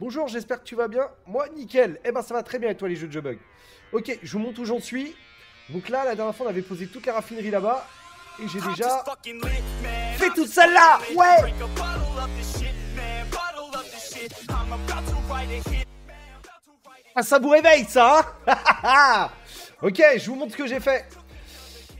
Bonjour, j'espère que tu vas bien. Moi, nickel. Eh ben, ça va très bien et toi, les jeux de Jebug. Ok, je vous montre où j'en suis. Donc là, la dernière fois, on avait posé toute la raffinerie là-bas. Et j'ai déjà fait toute celle-là. Ouais. Ah, ça vous réveille, ça, hein. Ok, je vous montre ce que j'ai fait.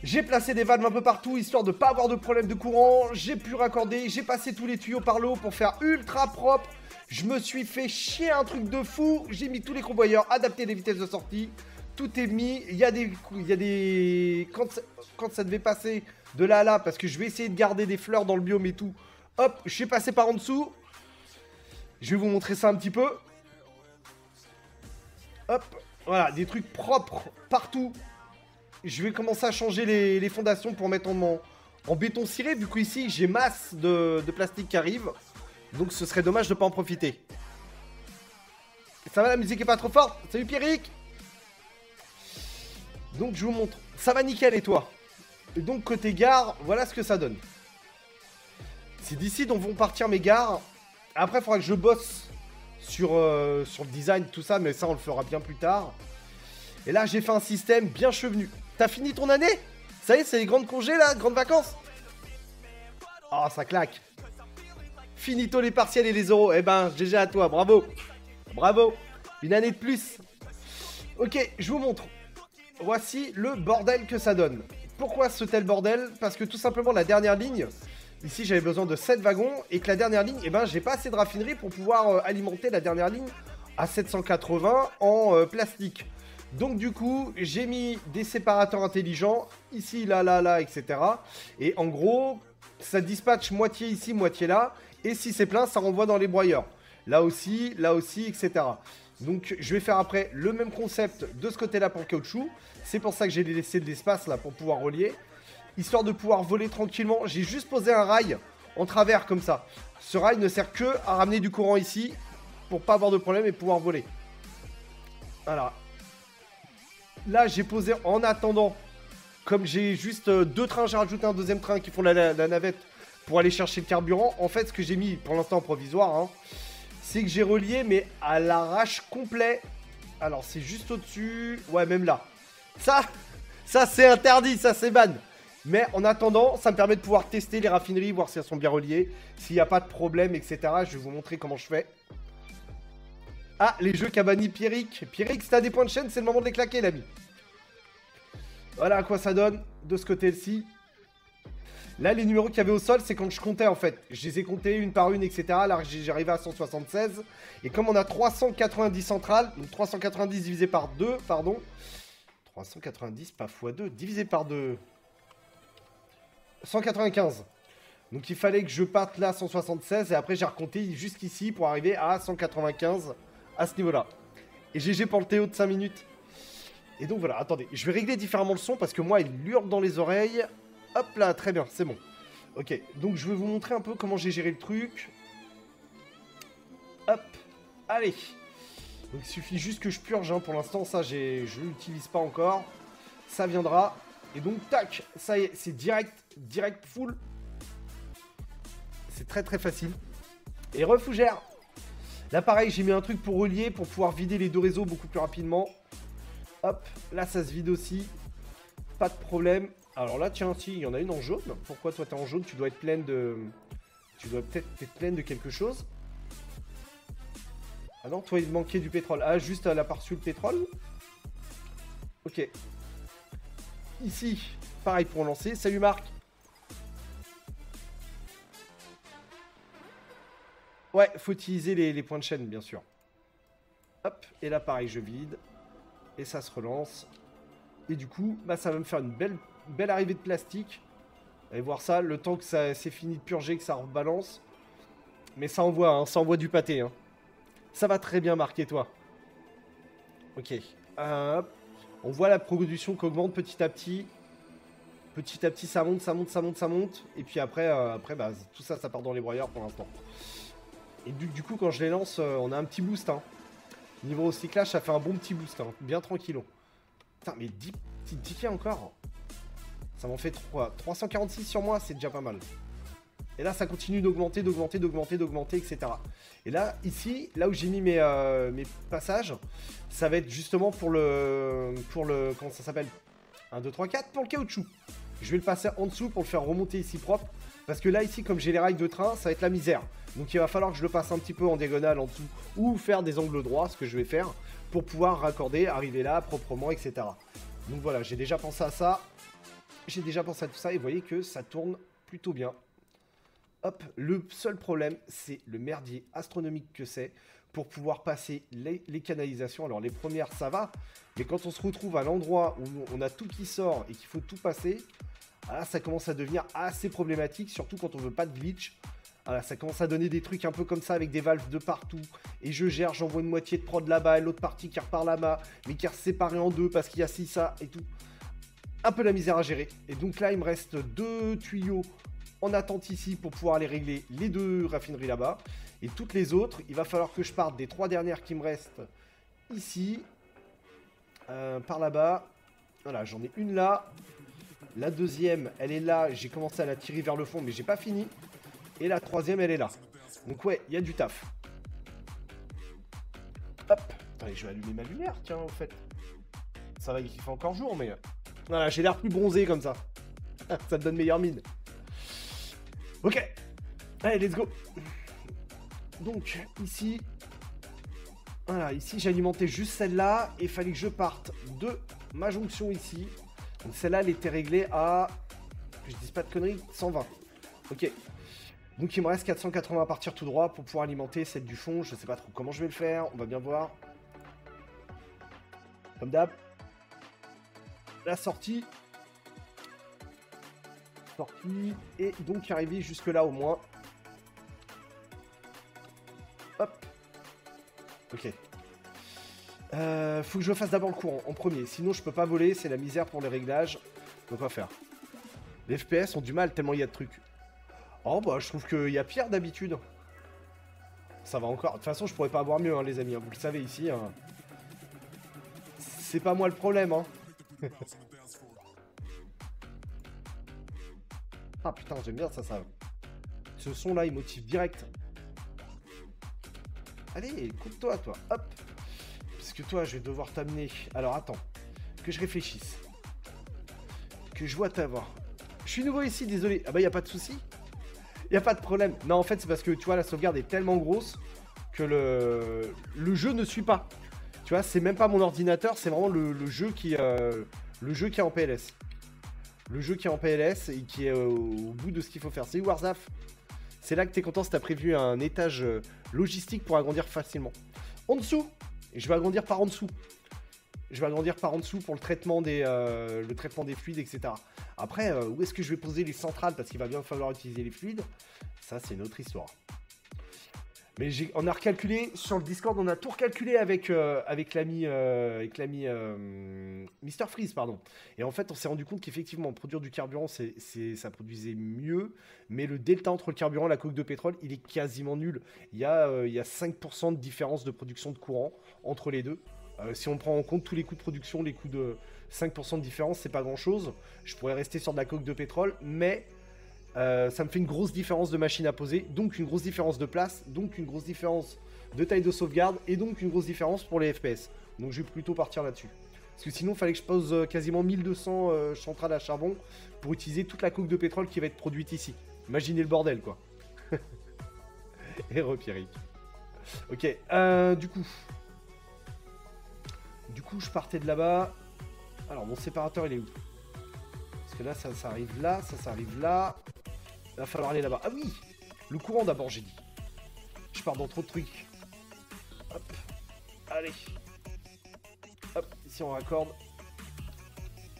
J'ai placé des valves un peu partout, histoire de pas avoir de problème de courant. J'ai pu raccorder, j'ai passé tous les tuyaux par le haut pour faire ultra propre. Je me suis fait chier un truc de fou. J'ai mis tous les convoyeurs, adapté les vitesses de sortie. Tout est mis. Il y a des... Quand ça devait passer de là à là, parce que je vais essayer de garder des fleurs dans le biome et tout. Hop, je suis passé par en dessous. Je vais vous montrer ça un petit peu. Hop, voilà, des trucs propres partout. Je vais commencer à changer les fondations pour mettre en béton ciré, vu qu'ici j'ai masse de plastique qui arrive. Donc ce serait dommage de ne pas en profiter. Ça va, la musique est pas trop forte. Salut Pierrick. Donc je vous montre. Ça va nickel et toi? Et donc côté gare, voilà ce que ça donne. C'est d'ici dont vont partir mes gares. Après il faudra que je bosse sur le design, tout ça, mais ça on le fera bien plus tard. Et là j'ai fait un système bien chevenu. T'as fini ton année? Ça y est, c'est les grandes congés là, grandes vacances. Oh, ça claque. Finito les partiels et les euros. Eh ben, GG à toi, bravo. Bravo, une année de plus. Ok, je vous montre. Voici le bordel que ça donne. Pourquoi ce tel bordel? Parce que tout simplement la dernière ligne, ici j'avais besoin de 7 wagons. Et que la dernière ligne, eh ben j'ai pas assez de raffinerie pour pouvoir alimenter la dernière ligne à 780 en plastique. Donc du coup, j'ai mis des séparateurs intelligents, ici, là, là, là, etc. Et en gros, ça dispatche moitié ici, moitié là. Et si c'est plein, ça renvoie dans les broyeurs. Là aussi, etc. Donc je vais faire après le même concept de ce côté-là pour le caoutchouc. C'est pour ça que j'ai laissé de l'espace là pour pouvoir relier. Histoire de pouvoir voler tranquillement. J'ai juste posé un rail en travers comme ça. Ce rail ne sert que à ramener du courant ici pour pas avoir de problème et pouvoir voler. Voilà. Là, j'ai posé en attendant, comme j'ai juste deux trains, j'ai rajouté un deuxième train qui font la navette pour aller chercher le carburant. En fait, ce que j'ai mis pour l'instant provisoire, hein, c'est que j'ai relié, mais à l'arrache complet. Alors, c'est juste au-dessus. Ouais, même là. Ça c'est interdit, ça, c'est ban. Mais en attendant, ça me permet de pouvoir tester les raffineries, voir si elles sont bien reliées, s'il n'y a pas de problème, etc. Je vais vous montrer comment je fais. Ah, les jeux qu'a banni Pierrick. Pierrick, si t'as des points de chaîne, c'est le moment de les claquer, l'ami. Voilà à quoi ça donne de ce côté-ci. Là, les numéros qu'il y avait au sol, c'est quand je comptais, en fait. Je les ai comptés une par une, etc. Là, j'arrivais à 176. Et comme on a 390 centrales, donc 390 divisé par 2, pardon. 390, pas x2, divisé par 2. 195. Donc, il fallait que je parte là, 176. Et après, j'ai recompté jusqu'ici pour arriver à 195. À ce niveau-là. Et GG pour le Théo de 5 minutes. Et donc voilà, attendez, je vais régler différemment le son parce que moi, il hurle dans les oreilles. Hop là, très bien, c'est bon. Ok, donc je vais vous montrer un peu comment j'ai géré le truc. Hop, allez. Donc il suffit juste que je purge, hein. Pour l'instant, ça, je l'utilise pas encore. Ça viendra. Et donc, tac, ça y est, c'est direct full. C'est très très facile. Et refougère. Là, pareil, j'ai mis un truc pour relier, pour pouvoir vider les deux réseaux beaucoup plus rapidement. Hop, là, ça se vide aussi. Pas de problème. Alors là, tiens, si, il y en a une en jaune. Pourquoi toi, t'es en jaune? Tu dois être pleine de... Tu dois peut-être être pleine de quelque chose. Ah non, toi, il manquait du pétrole. Ah, juste, elle a pas reçu le pétrole. Ok. Ici, pareil pour lancer. Salut, Marc. Ouais, faut utiliser les points de chaîne, bien sûr. Hop, et là, pareil, je vide. Et ça se relance. Et du coup, bah, ça va me faire une belle arrivée de plastique. Allez voir ça, le temps que ça c'est fini de purger, que ça rebalance. Mais ça envoie du pâté. Hein. Ça va très bien, Marc, et toi? Ok. Hop. On voit la production qui augmente petit à petit. Petit à petit, ça monte, ça monte, ça monte, ça monte. Et puis après, bah, tout ça, ça part dans les broyeurs pour l'instant. Et du coup, quand je les lance, on a un petit boost. Hein. Niveau recyclage, ça fait un bon petit boost. Hein. Bien tranquillo. Putain, mais 10 petites tickets encore. Ça m'en fait 346 sur moi, c'est déjà pas mal. Et là, ça continue d'augmenter, d'augmenter, d'augmenter, d'augmenter, etc. Et là, ici, là où j'ai mis mes passages, ça va être justement pour le comment ça s'appelle, 1, 2, 3, 4, pour le caoutchouc. Je vais le passer en dessous pour le faire remonter ici propre. Parce que là, ici, comme j'ai les rails de train, ça va être la misère. Donc, il va falloir que je le passe un petit peu en diagonale en dessous ou faire des angles droits, ce que je vais faire, pour pouvoir raccorder, arriver là proprement, etc. Donc, voilà, j'ai déjà pensé à ça. J'ai déjà pensé à tout ça et vous voyez que ça tourne plutôt bien. Hop, le seul problème, c'est le merdier astronomique que c'est pour pouvoir passer les canalisations. Alors, les premières, ça va. Mais quand on se retrouve à l'endroit où on a tout qui sort et qu'il faut tout passer, là, ça commence à devenir assez problématique, surtout quand on veut pas de glitch. Voilà, ça commence à donner des trucs un peu comme ça avec des valves de partout. Et je gère, j'envoie une moitié de prod là-bas et l'autre partie qui repart là-bas, mais qui est séparée en deux parce qu'il y a ci, ça et tout. Un peu la misère à gérer. Et donc là, il me reste deux tuyaux en attente ici pour pouvoir aller régler les deux raffineries là-bas. Et toutes les autres, il va falloir que je parte des trois dernières qui me restent ici, par là-bas. Voilà, j'en ai une là. La deuxième, elle est là. J'ai commencé à la tirer vers le fond, mais j'ai pas fini. Et la troisième, elle est là. Donc ouais, il y a du taf. Hop. Attendez, je vais allumer ma lumière, tiens, en fait. Ça va, il fait encore jour, mais... Voilà, j'ai l'air plus bronzé comme ça. Ça te donne meilleure mine. Ok. Allez, let's go. Donc, ici... Voilà, ici, j'alimentais juste celle-là. Et il fallait que je parte de ma jonction ici. Donc celle-là, elle était réglée à, que je dise pas de conneries, 120. Ok. Donc il me reste 480 à partir tout droit pour pouvoir alimenter celle du fond. Je sais pas trop comment je vais le faire. On va bien voir. Comme d'hab. La sortie. Sortie. Et donc arriver jusque là au moins. Hop. Ok. Faut que je fasse d'abord le courant en premier, sinon je peux pas voler, c'est la misère pour les réglages. Donc on va faire. Les FPS ont du mal tellement il y a de trucs. Oh bah je trouve qu'il y a pire d'habitude. Ça va encore. De toute façon je pourrais pas avoir mieux hein, les amis, hein. Vous le savez ici. Hein. C'est pas moi le problème hein. Ah putain j'aime bien ça, ça. Ce son là il motive direct. Allez, coupe-toi toi, hop. Que toi je vais devoir t'amener. Alors attends, que je réfléchisse. Que je vois t'avoir. Je suis nouveau ici, désolé. Ah bah y a pas de souci. Y a pas de problème. Non en fait c'est parce que tu vois la sauvegarde est tellement grosse que le jeu ne suit pas. Tu vois c'est même pas mon ordinateur, c'est vraiment le jeu qui est en PLS. Le jeu qui est en PLS et qui est au bout de ce qu'il faut faire. C'est Warzaf. C'est là que t'es content si t'as prévu un étage logistique pour agrandir facilement. En dessous. Et je vais agrandir par en dessous. Je vais agrandir par en dessous pour le traitement des fluides, etc. Après, où est-ce que je vais poser les centrales? Parce qu'il va bien falloir utiliser les fluides. Ça, c'est une autre histoire. Mais on a recalculé, sur le Discord, on a tout recalculé avec l'ami Mr Freeze, pardon. Et en fait, on s'est rendu compte qu'effectivement, produire du carburant, ça produisait mieux. Mais le delta entre le carburant et la coque de pétrole, il est quasiment nul. Il y a 5% de différence de production de courant entre les deux. Si on prend en compte tous les coûts de production, les coûts de 5% de différence, c'est pas grand-chose. Je pourrais rester sur de la coque de pétrole, mais... ça me fait une grosse différence de machine à poser, donc une grosse différence de place, donc une grosse différence de taille de sauvegarde, et donc une grosse différence pour les FPS. Donc je vais plutôt partir là-dessus. Parce que sinon, il fallait que je pose quasiment 1200 centrales à charbon pour utiliser toute la coque de pétrole qui va être produite ici. Imaginez le bordel, quoi. Et repirique. Ok, du coup, je partais de là-bas. Alors, mon séparateur, il est où? Parce que là, ça arrive là, ça arrive là. Il va falloir aller là-bas. Ah oui, le courant d'abord, j'ai dit. Je pars dans trop de trucs. Hop. Allez. Hop, ici on raccorde.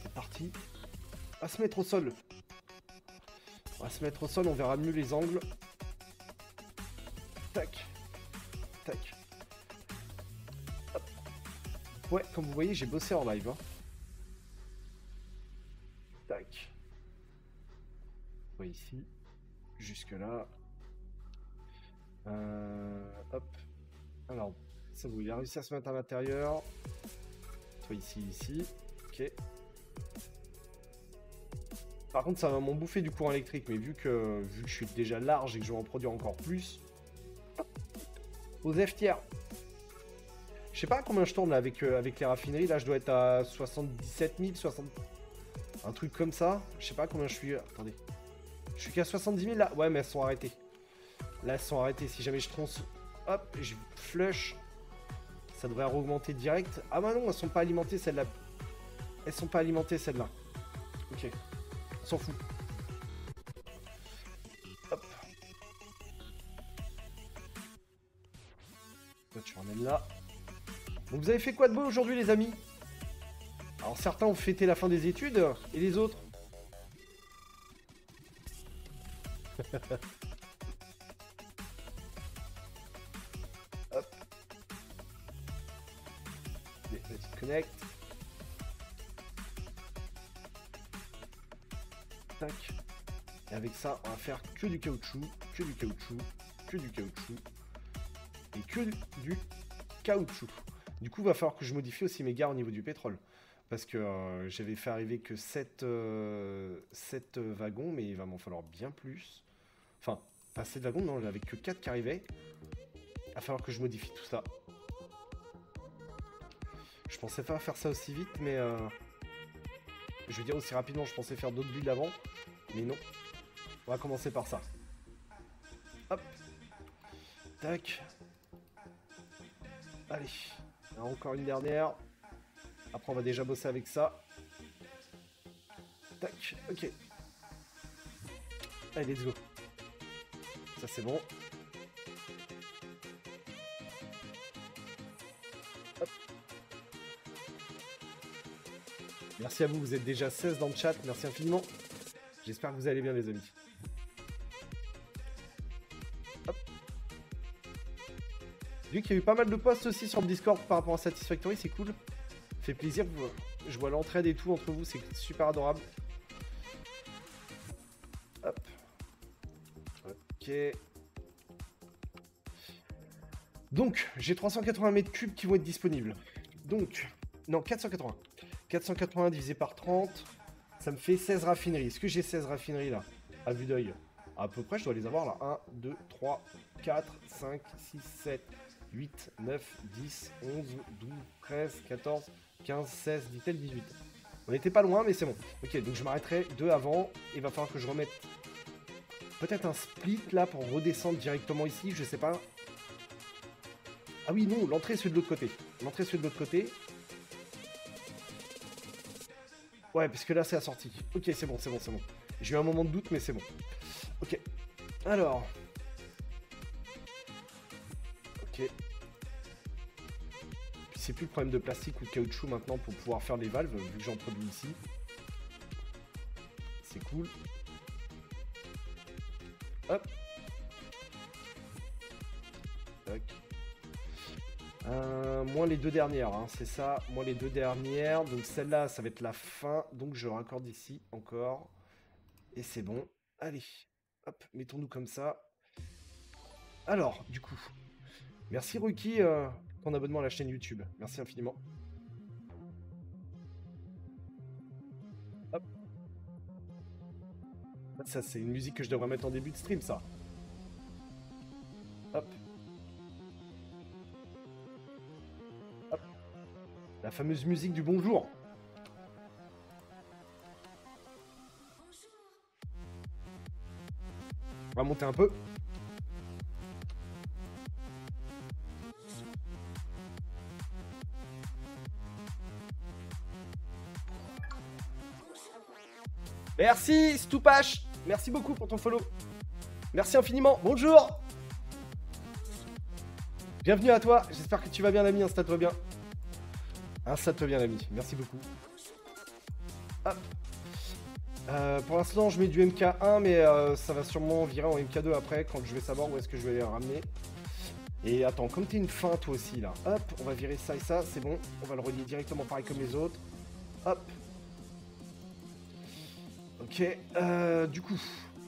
C'est parti. On va se mettre au sol. On va se mettre au sol, on verra mieux les angles. Tac. Tac. Hop. Ouais, comme vous voyez, j'ai bossé en live. Hein. Tac. Ouais, ici, jusque là. Hop. Alors, ça vous, il a réussi à se mettre à l'intérieur. Toi ici, ici. Ok. Par contre, ça va m'en bouffer du courant électrique, mais vu que je suis déjà large et que je vais en produire encore plus... Aux F-tiers. Je sais pas à combien je tourne là avec les raffineries, là je dois être à 77 000, 60... un truc comme ça. Je sais pas à combien je suis... Attendez. Je suis qu'à 70 000 là. Ouais, mais elles sont arrêtées. Là, elles sont arrêtées. Si jamais je tronce... Hop, je flush. Ça devrait augmenter direct. Ah bah non, elles sont pas alimentées celles-là. Elles sont pas alimentées celles-là. Ok. On s'en fout. Hop. Toi, tu ramènes là. Donc vous avez fait quoi de beau aujourd'hui les amis? Alors certains ont fêté la fin des études, et les autres? Hop. Let's connect. Tac. Et avec ça, on va faire que du caoutchouc, que du caoutchouc, que du caoutchouc, et que du caoutchouc. Du coup, il va falloir que je modifie aussi mes gares au niveau du pétrole. Parce que j'avais fait arriver que 7 wagons, mais il va m'en falloir bien plus. Enfin, pas 7 wagons, non, j'avais que 4 qui arrivaient. Il va falloir que je modifie tout ça. Je pensais pas faire ça aussi vite, mais... je veux dire aussi rapidement, je pensais faire d'autres builds avant. Mais non. On va commencer par ça. Hop. Tac. Allez. Alors encore une dernière. Après, on va déjà bosser avec ça. Tac, ok. Allez, let's go. Ça, c'est bon. Hop. Merci à vous, vous êtes déjà 16 dans le chat. Merci infiniment. J'espère que vous allez bien, les amis. Vu qu'il y a eu pas mal de posts aussi sur le Discord par rapport à Satisfactory, c'est cool. Fait plaisir, je vois l'entraide et tout entre vous, c'est super adorable. Hop. Ok. Donc, j'ai 380 mètres cubes qui vont être disponibles. Donc, non, 480. 480 divisé par 30, ça me fait 16 raffineries. Est-ce que j'ai 16 raffineries là, à vue d'œil? À peu près, je dois les avoir là. 1, 2, 3, 4, 5, 6, 7... 8, 9, 10, 11, 12, 13, 14, 15, 16, dit-elle, 18. On n'était pas loin, mais c'est bon. Ok, donc je m'arrêterai 2 avant. Il va falloir que je remette peut-être un split là pour redescendre directement ici. Je sais pas. Ah oui, non, l'entrée c'est de l'autre côté. L'entrée c'est de l'autre côté. Ouais, parce que là c'est la sortie. Ok, c'est bon, c'est bon, c'est bon. J'ai eu un moment de doute, mais c'est bon. Ok. Alors. C'est plus le problème de plastique ou de caoutchouc maintenant pour pouvoir faire les valves, vu que j'en produis ici. C'est cool. Hop. Tac. Moins les deux dernières, hein, c'est ça. Moins les deux dernières. Donc celle-là, ça va être la fin. Donc je raccorde ici encore. Et c'est bon. Allez. Hop. Mettons-nous comme ça. Alors, du coup... Merci Ruki... ton abonnement à la chaîne YouTube. Merci infiniment. Hop. Ça, c'est une musique que je devrais mettre en début de stream, ça. Hop. Hop. La fameuse musique du bonjour. On va monter un peu. Merci Stoupache, merci beaucoup pour ton follow. Merci infiniment, bonjour. Bienvenue à toi, j'espère que tu vas bien l'ami, installe-toi bien. Installe-toi bien l'ami, merci beaucoup. Hop. Pour l'instant je mets du MK1 mais ça va sûrement virer en MK2 après quand je vais savoir où est-ce que je vais les ramener. Et attends, comme t'es une fin toi aussi là, hop, on va virer ça et ça, c'est bon. On va le relier directement pareil comme les autres. Hop. Ok, du coup,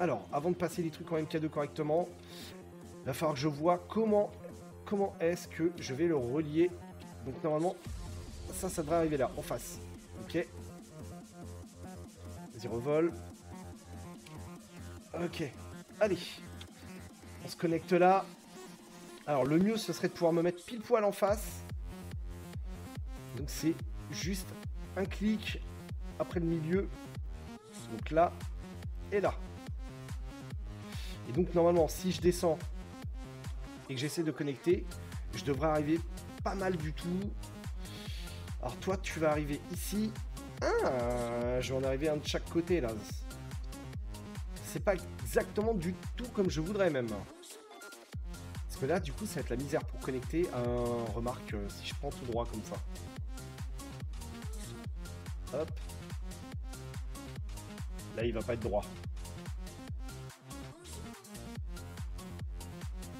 alors, avant de passer les trucs en MK2 correctement, il va falloir que je vois comment est-ce que je vais le relier. Donc normalement, ça devrait arriver là, en face. Ok. Vas-y, revol. Ok, allez. On se connecte là. Alors le mieux ce serait de pouvoir me mettre pile poil en face. Donc c'est juste un clic après le milieu. Donc là et là. Et donc normalement si je descends et que j'essaie de connecter, je devrais arriver pas mal du tout. Alors toi tu vas arriver ici. Ah, je vais en arriver un de chaque côté là. C'est pas exactement du tout comme je voudrais même. Parce que là du coup ça va être la misère pour connecter. Remarque si je prends tout droit comme ça. Hop. Là il va pas être droit.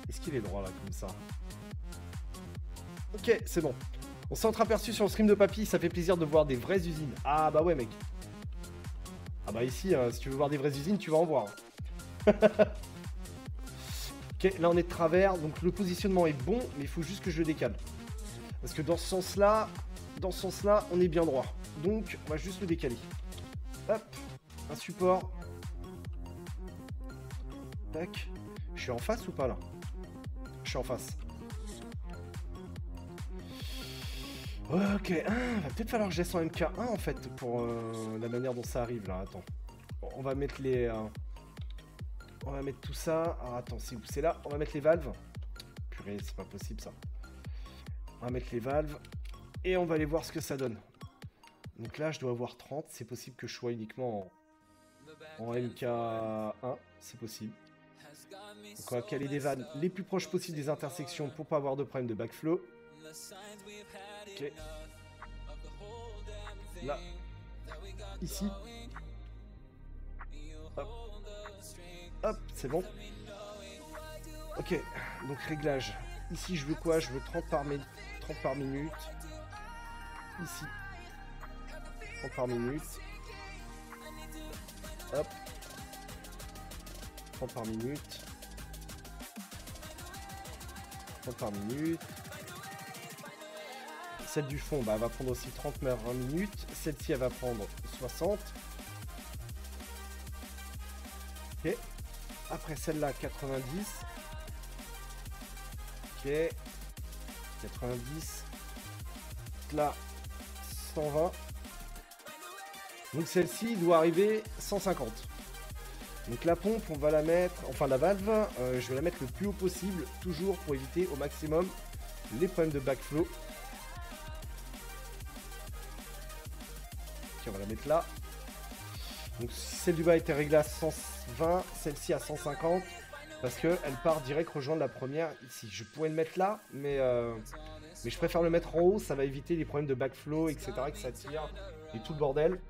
Est-ce qu'il est droit là comme ça? Ok, c'est bon. On s'est entreaperçu sur le stream de Papy, ça fait plaisir de voir des vraies usines. Ah bah ouais mec. Ah bah ici, si tu veux voir des vraies usines, tu vas en voir. Ok, là on est de travers, donc le positionnement est bon, mais il faut juste que je le décale. Parce que dans ce sens-là, on est bien droit. Donc on va juste le décaler. Hop, un support. Tac. Je suis en face ou pas là? Je suis en face. Ok, va peut-être falloir que j'aille en MK1 en fait pour la manière dont ça arrive là, attends. Bon, on va mettre les... on va mettre tout ça, alors attends, c'est où? C'est là, on va mettre les valves. Purée, c'est pas possible ça. On va mettre les valves et on va aller voir ce que ça donne. Donc là, je dois avoir 30, c'est possible que je sois uniquement en MK1, c'est possible. Donc on va caler des vannes les plus proches possibles des intersections pour pas avoir de problème de backflow. Ok. Là. Ici. Hop. Hop, c'est bon. Ok, donc réglage. Ici, je veux quoi? Je veux 30 par minute. Ici. 30 par minute. Hop. 30 par minute. 30 par minute. Celle du fond, bah, elle va prendre aussi 30 mètres 20 minutes. Celle-ci, elle va prendre 60. Ok. Après celle-là, 90. Ok. 90. Là, 120. Donc celle-ci doit arriver 150. Donc la pompe, on va la mettre... Enfin, la valve, je vais la mettre le plus haut possible, toujours pour éviter au maximum les problèmes de backflow. On va la mettre là. Donc celle du bas était réglée à 120, celle-ci à 150 parce que elle part direct rejoindre la première ici. Je pourrais le mettre là, mais je préfère le mettre en haut, ça va éviter les problèmes de backflow, etc. que ça tire et tout le bordel.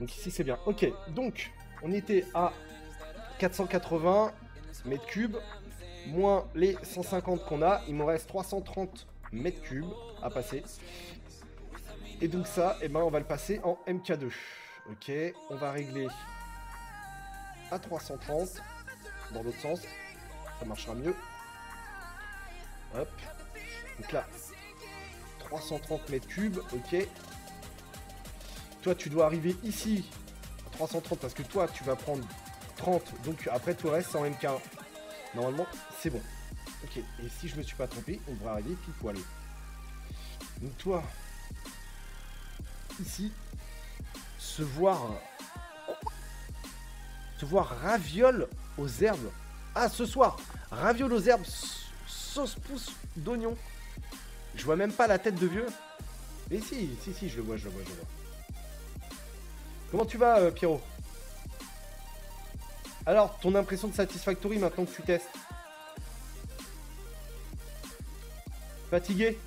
Donc ici c'est bien. Ok, donc on était à 480 mètres cubes moins les 150 qu'on a. Il me reste 330 mètres cubes à passer. Et donc ça, eh ben, on va le passer en MK2. Ok, on va régler à 330. Dans l'autre sens, ça marchera mieux. Hop. Donc là, 330 mètres cubes, ok. Toi, tu dois arriver ici à 330 parce que toi, tu vas prendre 30. Donc après, tout reste en MK1. Normalement, c'est bon. Ok, et si je me suis pas trompé, on devrait arriver pile poil. Donc toi... Ici, se voir raviole aux herbes. Ah, ce soir, raviole aux herbes, sauce pouce d'oignon. Je vois même pas la tête de vieux. Mais si, je le vois. Comment tu vas, Pierrot? Alors, ton impression de Satisfactory maintenant que tu testes? Fatigué?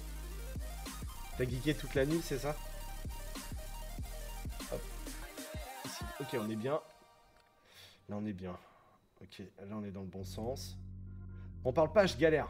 T'as geeké toute la nuit, c'est ça? Ok, on est bien. Là, on est bien. Ok, là, on est dans le bon sens. On parle pas, je galère.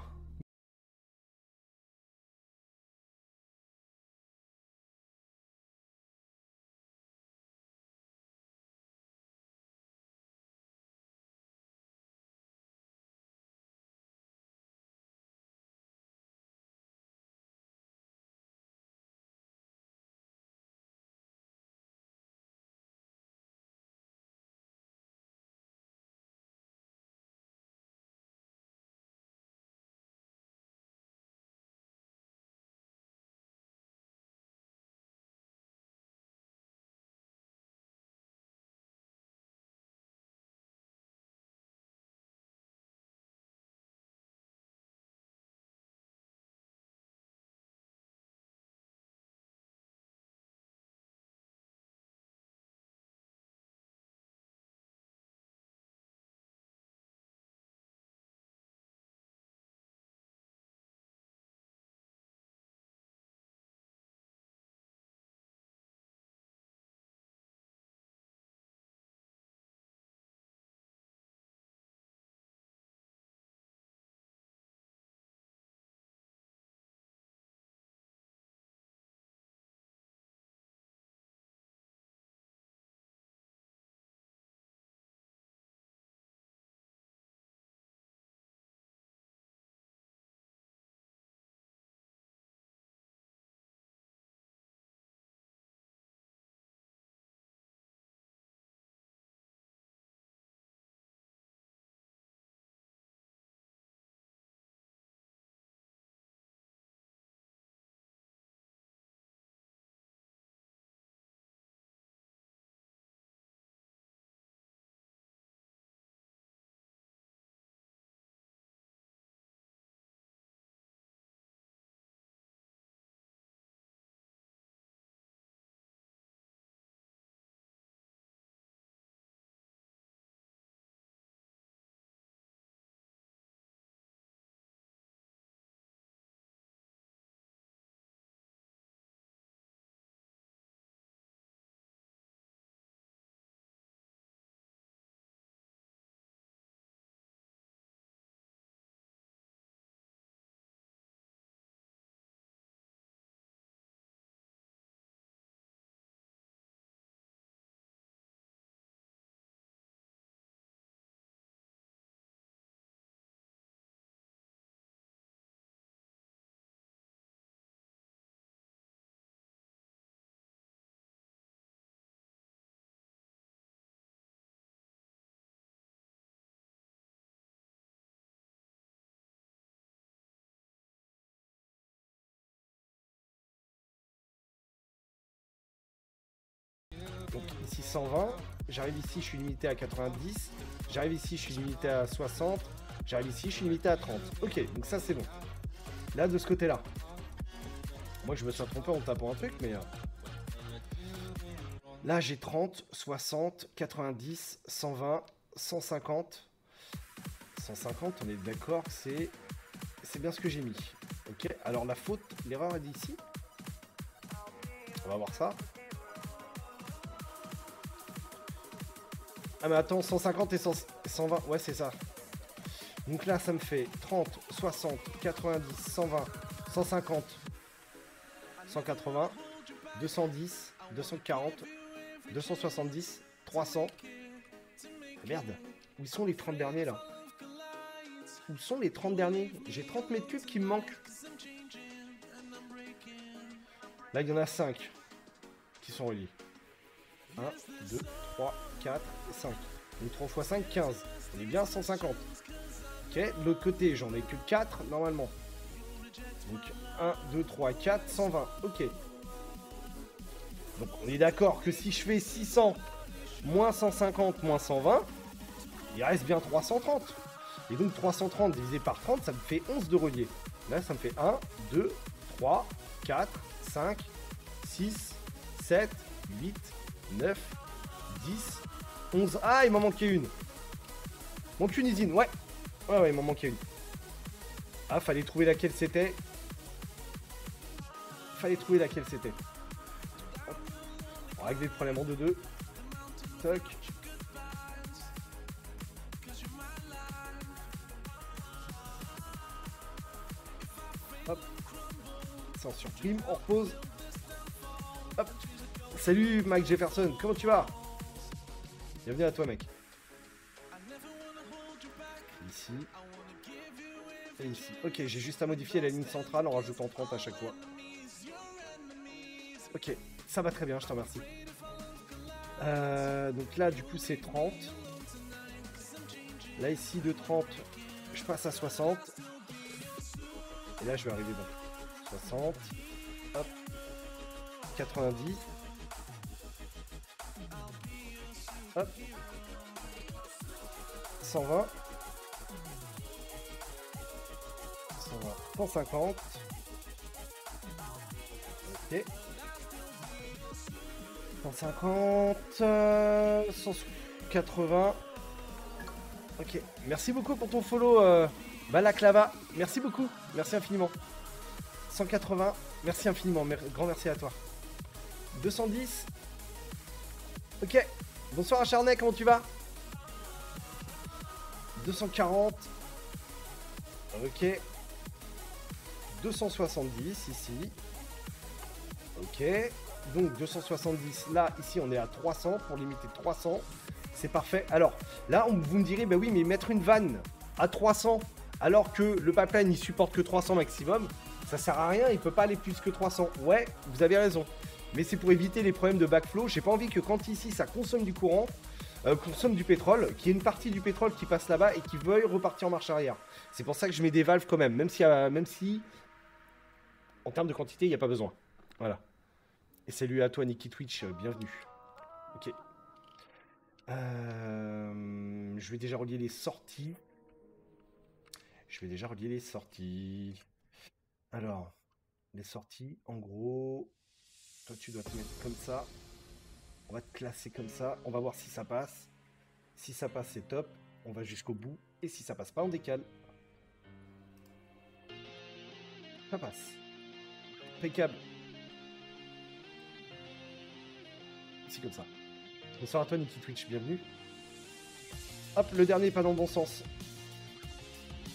donc ici 120, j'arrive ici, je suis limité à 90, j'arrive ici, je suis limité à 60, j'arrive ici, je suis limité à 30. Ok, donc ça c'est bon. Là, de ce côté-là, moi je me suis trompé en tapant un truc, mais... Là, j'ai 30, 60, 90, 120, 150. 150, on est d'accord, c'est bien ce que j'ai mis. Ok, alors la faute, l'erreur est d'ici. On va voir ça. Ah mais attends, 150 et 120, ouais c'est ça. Donc là ça me fait 30, 60, 90, 120, 150, 180, 210, 240, 270, 300. Merde, où sont les 30 derniers là? Où sont les 30 derniers? J'ai 30 mètres cubes qui me manquent. Là il y en a 5 qui sont reliés. 1, 2, 3, 4, 5. Donc 3 x 5, 15. On est bien à 150. Ok, de l'autre côté, j'en ai que 4 normalement. Donc 1, 2, 3, 4, 120. Ok. Donc on est d'accord que si je fais 600, moins 150, moins 120, il reste bien 330. Et donc 330 divisé par 30, ça me fait 11 de reliés. Là, ça me fait 1, 2, 3, 4, 5, 6, 7, 8, 9, 10, 11. Ah, il m'en manquait une. Manque une usine, ouais. Ouais, il m'en manquait une. Ah, fallait trouver laquelle c'était. Fallait trouver laquelle c'était. On va régler le problème en 2-2. Toc. Hop. Sans surprime, on repose. Hop. Salut Mike Jefferson, comment tu vas? Bienvenue à toi mec. Ici. Et ici. Ok, j'ai juste à modifier la ligne centrale en rajoutant 30 à chaque fois. Ok, ça va très bien, je te remercie. Donc là du coup c'est 30. Là ici de 30, je passe à 60. Et là je vais arriver bon. 60. Hop. 90. Hop. 120. 150. Ok. 150. 180. Ok. Merci beaucoup pour ton follow, Balaclava. Merci beaucoup. Merci infiniment. 180. Merci infiniment. Grand merci à toi. 210. Ok. Bonsoir Acharné, comment tu vas? 240. Ok. 270 ici. Ok. Donc 270 là, ici on est à 300 pour limiter 300. C'est parfait. Alors là, vous me direz, bah oui, mais mettre une vanne à 300 alors que le pipeline il supporte que 300 maximum, ça sert à rien, il peut pas aller plus que 300. Ouais, vous avez raison. Mais c'est pour éviter les problèmes de backflow. J'ai pas envie que quand ici ça consomme du courant, consomme du pétrole, qu'il y ait une partie du pétrole qui passe là-bas et qui veuille repartir en marche arrière. C'est pour ça que je mets des valves quand même, même si en termes de quantité, il n'y a pas besoin. Voilà. Et salut à toi, Niki Twitch, bienvenue. Ok. Je vais déjà relier les sorties. Alors, les sorties, en gros... Toi, tu dois te mettre comme ça. On va te classer comme ça. On va voir si ça passe. Si ça passe, c'est top. On va jusqu'au bout. Et si ça passe pas, on décale. Ça passe. Impeccable. C'est comme ça. Bonsoir à toi, Niki Twitch. Bienvenue. Hop, le dernier est pas dans le bon sens.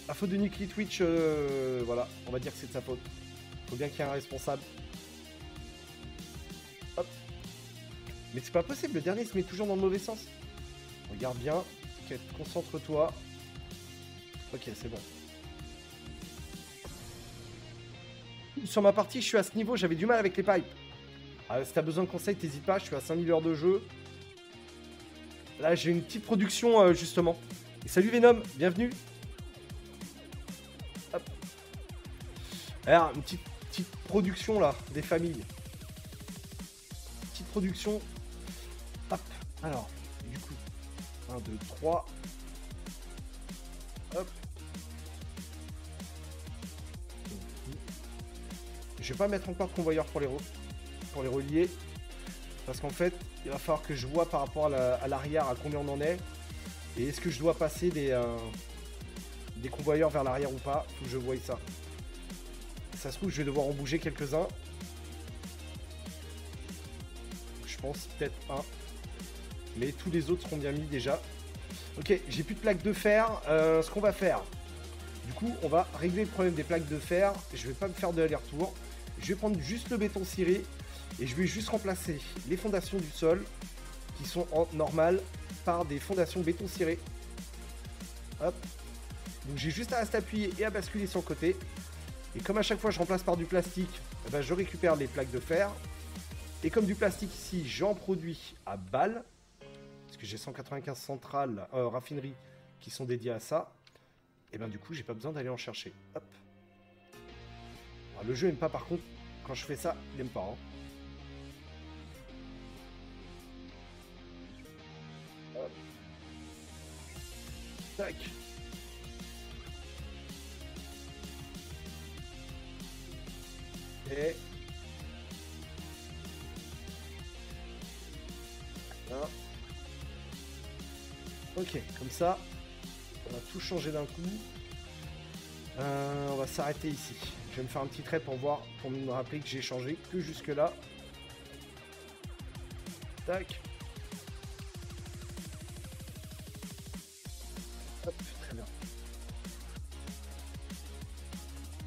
À faute de Niki Twitch, voilà. On va dire que c'est de sa faute. Faut bien qu'il y ait un responsable. Mais c'est pas possible, le dernier se met toujours dans le mauvais sens. Regarde bien, concentre-toi. Ok, c'est bon. Sur ma partie, je suis à ce niveau, j'avais du mal avec les pipes. Si t'as besoin de conseils, t'hésites pas, je suis à 5000 heures de jeu. Là, j'ai une petite production, justement. Et salut Venom, bienvenue. Hop. Alors, une petite production, là, des familles. Production Alors, du coup, 1, 2, 3. Hop. Je vais pas mettre encore de convoyeur pour les relier. Parce qu'en fait, il va falloir que je vois par rapport à l'arrière à combien on en est. Et est-ce que je dois passer des convoyeurs vers l'arrière ou pas? Faut que je voie ça. Ça se trouve, je vais devoir en bouger quelques-uns. Je pense peut-être un. Mais tous les autres seront bien mis déjà. Ok, j'ai plus de plaques de fer. Ce qu'on va faire, du coup, on va régler le problème des plaques de fer. Je vais pas me faire de aller-retour. Je vais prendre juste le béton ciré. Et je vais juste remplacer les fondations du sol, qui sont en normal, par des fondations béton ciré. Hop. Donc j'ai juste à rester appuyé et à basculer sur le côté. Et comme à chaque fois je remplace par du plastique, ben je récupère les plaques de fer. Et comme du plastique ici, j'en produis à balle. Parce que j'ai 195 centrales, raffineries qui sont dédiées à ça. Et ben du coup, j'ai pas besoin d'aller en chercher. Hop. Alors, le jeu aime pas par contre, quand je fais ça, il aime pas. Hein. Hop. Tac. Et... voilà. Ok, comme ça, on va tout changer d'un coup. On va s'arrêter ici. Je vais me faire un petit trait pour voir, pour me rappeler que j'ai changé que jusque là. Tac. Hop, très bien.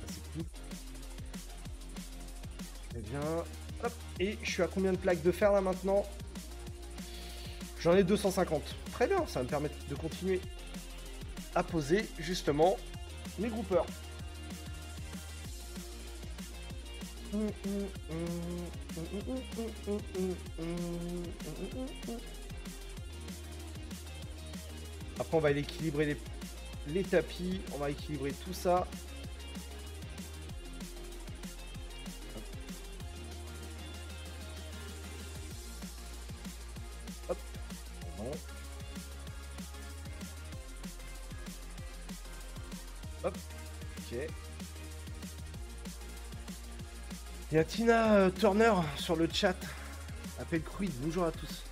C'est cool. Très bien. Hop, et je suis à combien de plaques de fer là maintenant? J'en ai 250. Très bien, ça va me permettre de continuer à poser justement mes groupeurs. Après, on va équilibrer les tapis, on va équilibrer tout ça. Il y a Tina Turner sur le chat. Appel Cruid, bonjour à tous.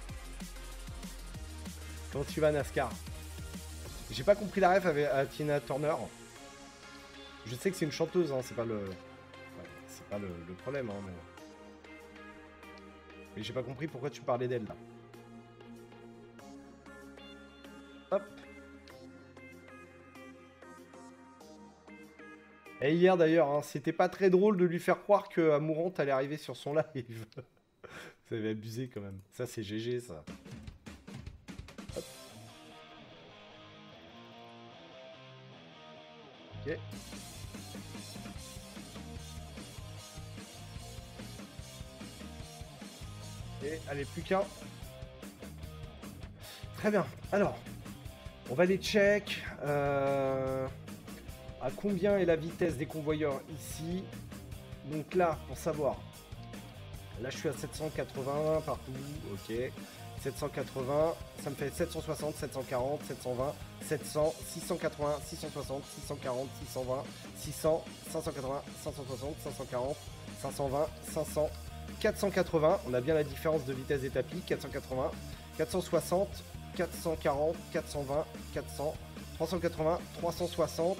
Comment tu vas, NASCAR? J'ai pas compris la ref à Tina Turner. Je sais que c'est une chanteuse, hein, c'est pas le. Ouais, c'est pas le problème, hein, mais j'ai pas compris pourquoi tu parlais d'elle là. Hop. Et hier d'ailleurs, hein, c'était pas très drôle de lui faire croire que Amourante allait arriver sur son live. Vous avez abusé quand même. Ça c'est GG ça. Hop. Ok. Et allez, plus qu'un. Très bien. Alors, on va les check. À combien est la vitesse des convoyeurs ici? Donc là, pour savoir, là je suis à 780 partout, ok, 780, ça me fait 760, 740, 720, 700, 680, 660, 640, 620, 600, 580, 560, 540, 520, 500, 480, on a bien la différence de vitesse des tapis, 480, 460, 440, 420, 400, 380, 360,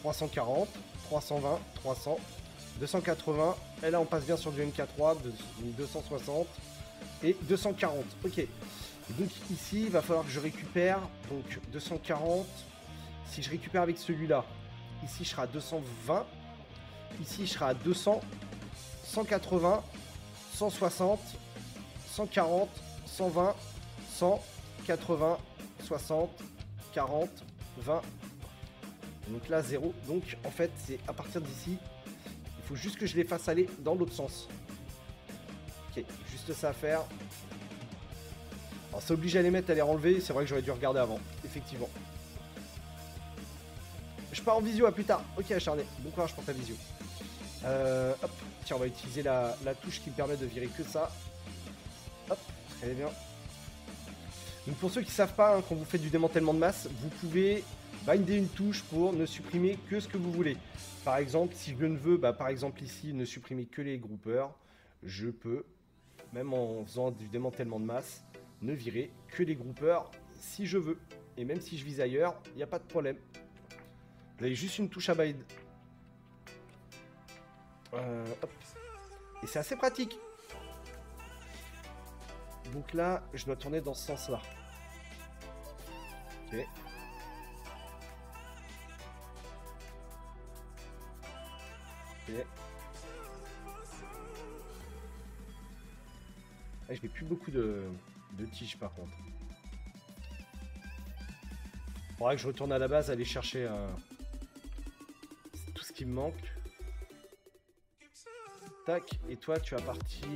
340, 320, 300, 280, et là on passe bien sur du MK3, 260 et 240, ok. Et donc ici il va falloir que je récupère, donc 240, si je récupère avec celui-là, ici je serai à 220, ici je serai à 200, 180, 160, 140, 120, 100, 80, 60, 40, 20, donc là 0, donc en fait c'est à partir d'ici, il faut juste que je les fasse aller dans l'autre sens. Ok, juste ça à faire. Alors ça oblige à les mettre, à les renlever, c'est vrai que j'aurais dû regarder avant, effectivement. Je pars en visio à plus tard, ok acharné, bon courage pour ta visio. Hop, tiens on va utiliser la touche qui me permet de virer que ça. Hop, très bien, Donc pour ceux qui ne savent pas, hein, quand vous faites du démantèlement de masse, vous pouvez binder une touche pour ne supprimer que ce que vous voulez. Par exemple, si je ne veux, par exemple ici, ne supprimer que les groupeurs, je peux, même en faisant du démantèlement de masse, ne virer que les groupeurs si je veux. Et même si je vise ailleurs, il n'y a pas de problème. Vous avez juste une touche à bind. Hop. Et c'est assez pratique. Donc là, je dois tourner dans ce sens-là. Ok. Ok. Ah, je n'ai plus beaucoup de tiges par contre. Il faudra que je retourne à la base, aller chercher tout ce qui me manque. Tac, et toi tu vas partir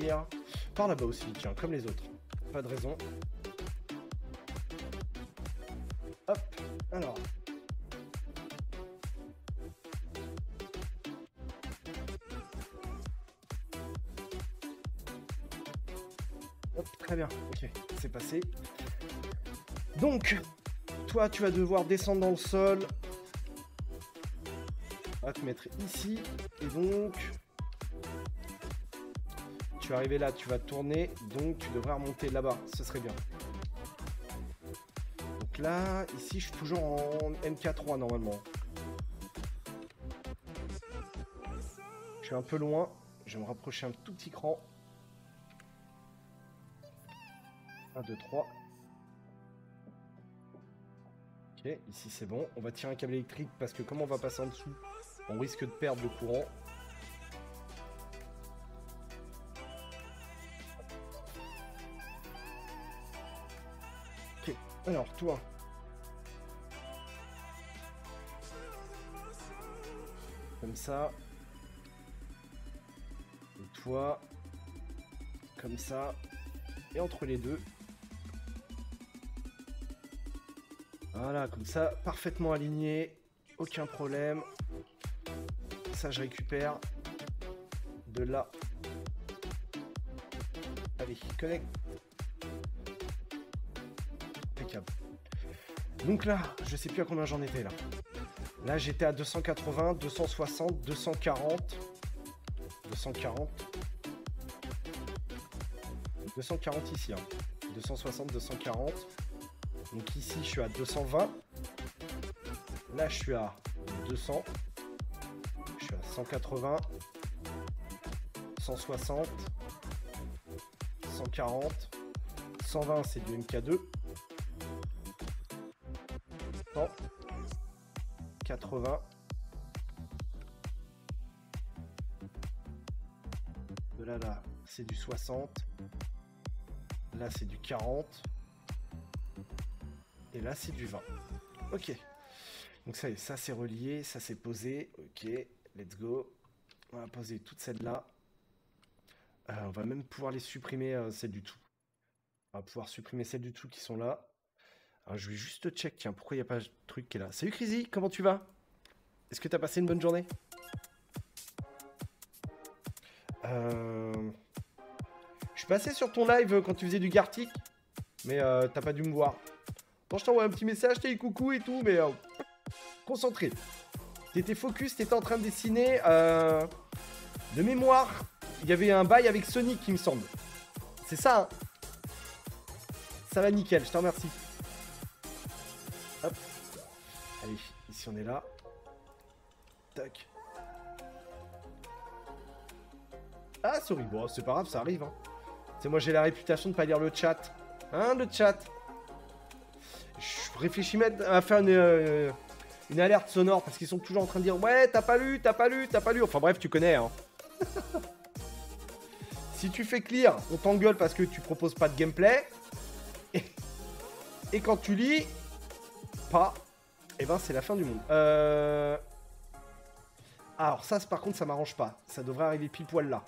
par là-bas aussi, tiens, comme les autres. Pas de raison. Hop, alors. Hop, très bien, ok, c'est passé. Donc... toi, tu vas devoir descendre dans le sol. On va te mettre ici. Et donc... tu vas arriver là, tu vas tourner. Donc, tu devrais remonter là-bas. Ce serait bien. Donc là, ici, je suis toujours en MK3 normalement. Je suis un peu loin. Je vais me rapprocher un tout petit cran. 1, 2, 3... Okay, ici c'est bon, on va tirer un câble électrique parce que comme on va passer en dessous, on risque de perdre le courant. Ok, alors toi. Comme ça. Et toi. Comme ça. Et entre les deux. Voilà, comme ça, parfaitement aligné, aucun problème. Ça, je récupère de là. Allez, connecte. Impeccable. Donc là, je sais plus à combien j'en étais là. Là, j'étais à 280, 260, 240. 240. 240 ici, hein. 260, 240. Donc ici, je suis à 220. Là, je suis à 200. Je suis à 180. 160. 140. 120, c'est du MK2. 100. 80. De là, là, c'est du 60. Là, c'est du 40. Et là, c'est du 20. Ok. Donc ça y est, ça c'est relié, ça c'est posé. Ok, let's go. On va poser toutes celles-là. On va même pouvoir les supprimer, celles du tout. On va pouvoir supprimer celles du tout qui sont là. Alors, je vais juste check, tiens, pourquoi il n'y a pas de truc qui est là. Salut Crazy, comment tu vas? Est-ce que tu as passé une bonne journée? Je suis passé sur ton live quand tu faisais du Gartic, mais t'as pas dû me voir. Bon, je t'envoie un petit message, t'es coucou et tout, mais concentré. T'étais focus, t'étais en train de dessiner. De mémoire, il y avait un bail avec Sonic, il me semble. C'est ça, hein. Ça va nickel, je te remercie. Hop. Allez, ici on est là. Tac. Ah, sorry, bon, c'est pas grave, ça arrive. Hein. C'est moi, j'ai la réputation de pas lire le chat. Hein, le chat. Je réfléchis à faire une alerte sonore parce qu'ils sont toujours en train de dire « Ouais, t'as pas lu, t'as pas lu, t'as pas lu ». Enfin bref, tu connais, hein. Si tu fais clear, on t'engueule parce que tu proposes pas de gameplay. Et quand tu lis pas, et ben c'est la fin du monde. Alors ça, par contre, ça m'arrange pas. Ça devrait arriver pile poil là.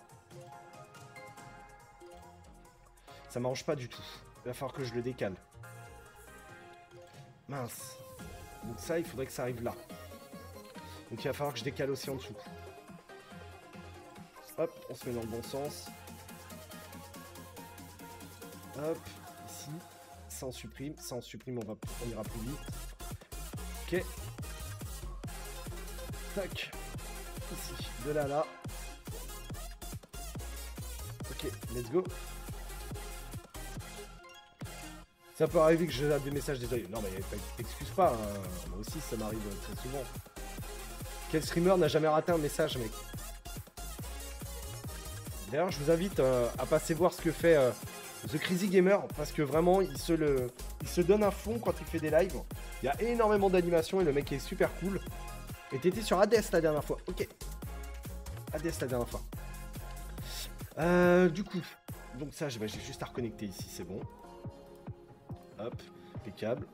Ça m'arrange pas du tout. Il va falloir que je le décale. Mince. Donc ça, il faudrait que ça arrive là. Donc il va falloir que je décale aussi en dessous. Hop, on se met dans le bon sens. Hop, ici. ça on supprime, on ira plus vite. Ok. Tac. Ici, de là à là. Ok, let's go. Ça peut arriver que je lâche des messages, désolé. Non, mais t'excuses pas, hein. Moi aussi ça m'arrive très souvent. Quel streamer n'a jamais raté un message, mec? D'ailleurs, je vous invite à passer voir ce que fait The Crazy Gamer, parce que vraiment, il se donne à fond quand il fait des lives. Il y a énormément d'animation et le mec est super cool. Et t'étais sur Hades la dernière fois, ok. Hades la dernière fois. Du coup, donc ça, j'ai juste à reconnecter ici, c'est bon. Hop, impeccable.